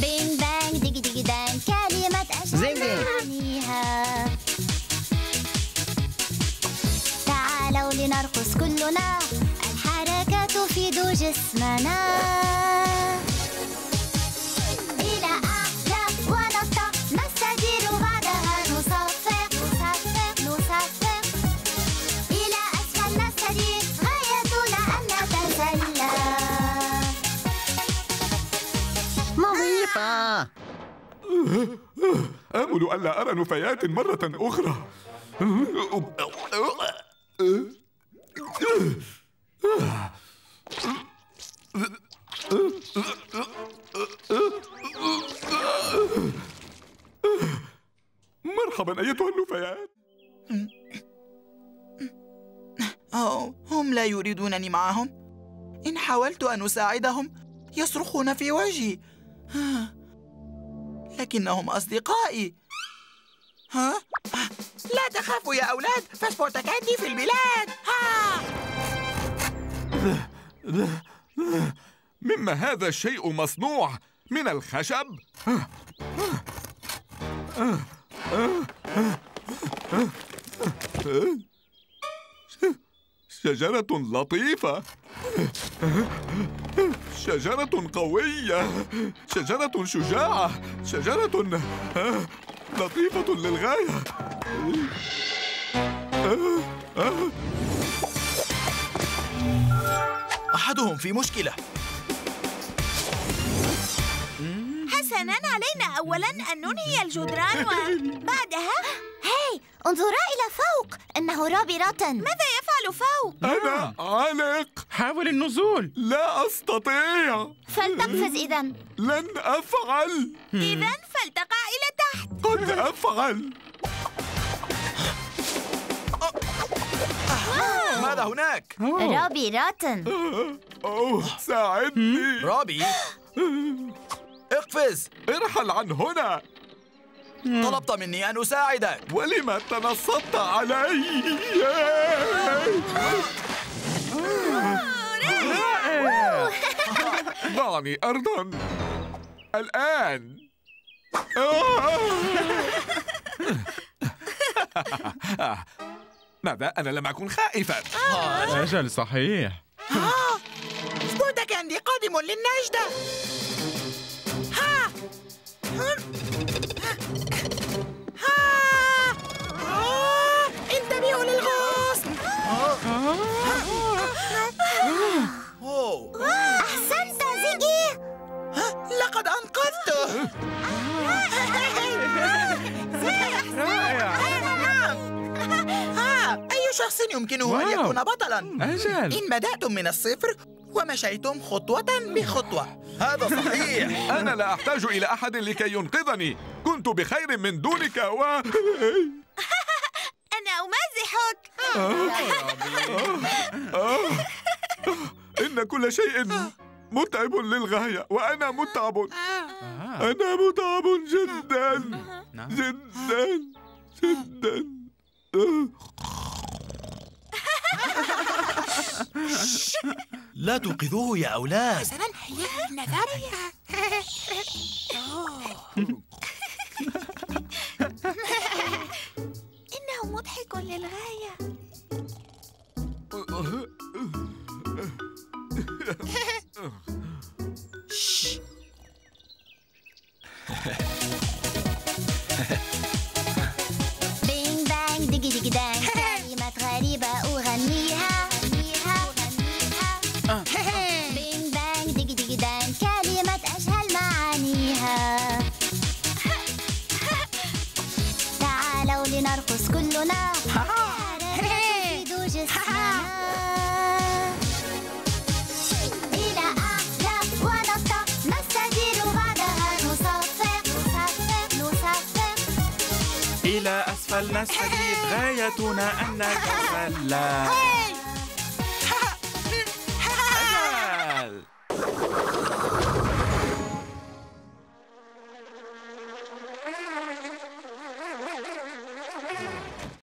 بين بانج ديجي ديجي دانج، كلمات أجهل معانيها. تعالوا لنرقص كلنا، الحركة تفيد جسمنا. إلى أعلى ونطلع، نستدير بعدها نصفق نصفق نصفق. إلى أسفل نستدير، غايتنا أن نتسلى. نظيفة. آمل ألا أرى نفايات مرة أخرى. مرحبا أيتها النفايات. أو هم لا يريدونني معهم. إن حاولت أن أساعدهم يصرخون في وجهي، لكنهم أصدقائي. ها؟ لا تخافوا يا أولاد، فاسبورت كاندي في البلاد. ها؟ مما هذا الشيء مصنوع؟ من الخشب؟ شجرة لطيفة، شجرة قوية، شجرة شجاعة، شجرة لطيفة للغاية. أحدهم في مشكلة. حسناً، علينا أولاً أن ننهي الجدران وبعدها. هاي، انظرا إلى فوق، إنه رابرة. ماذا يفعل فوق؟ أنا عالق. حاول النزول. لا أستطيع. فلتقفز إذاً. لن أفعل. إذاً فلتقع إلى تحت. قد أفعل. ماذا هناك؟ رابي راتن. أوه، ساعدني رابي. اقفز، ارحل عن هنا. طلبت مني أن أساعدك. ولما تنصت علي؟ ضعني أرضاً الآن. ماذا؟ أنا لم أكن خائفاً. أجل صحيح. سبورت كاندي قادم للنجدة. ها ها ها، انتبهوا للغصن. أحسنت زيجي، لقد أنقذته. أي شخص يمكنه أن يكون بطلاً؟ إن بدأتم من الصفر ومشيتم خطوة بخطوة. هذا صحيح. أنا لا أحتاج إلى أحد لكي ينقذني. كنت بخير من دونك و... أنا أمازحك. إن كل شيء متعب للغاية، وأنا متعب. أنا متعب جدا جدا جدا. لا توقظوه يا أولاد. حسناً، يا نذاب. إنه مضحك للغاية. بينج بانج ديجي ديجي دانج، كلمات غريبة أغنيها. بينج بانج ديجي ديجي دانج، كلمات أجهل معانيها. تعالوا لنرقص كلنا، نفيد جسمنا إلى أعلى ونطلق. نستدير بعدها، نصفق نصفق نصفق إلى أسفل. نستجيب، غايتنا أن نتسلى.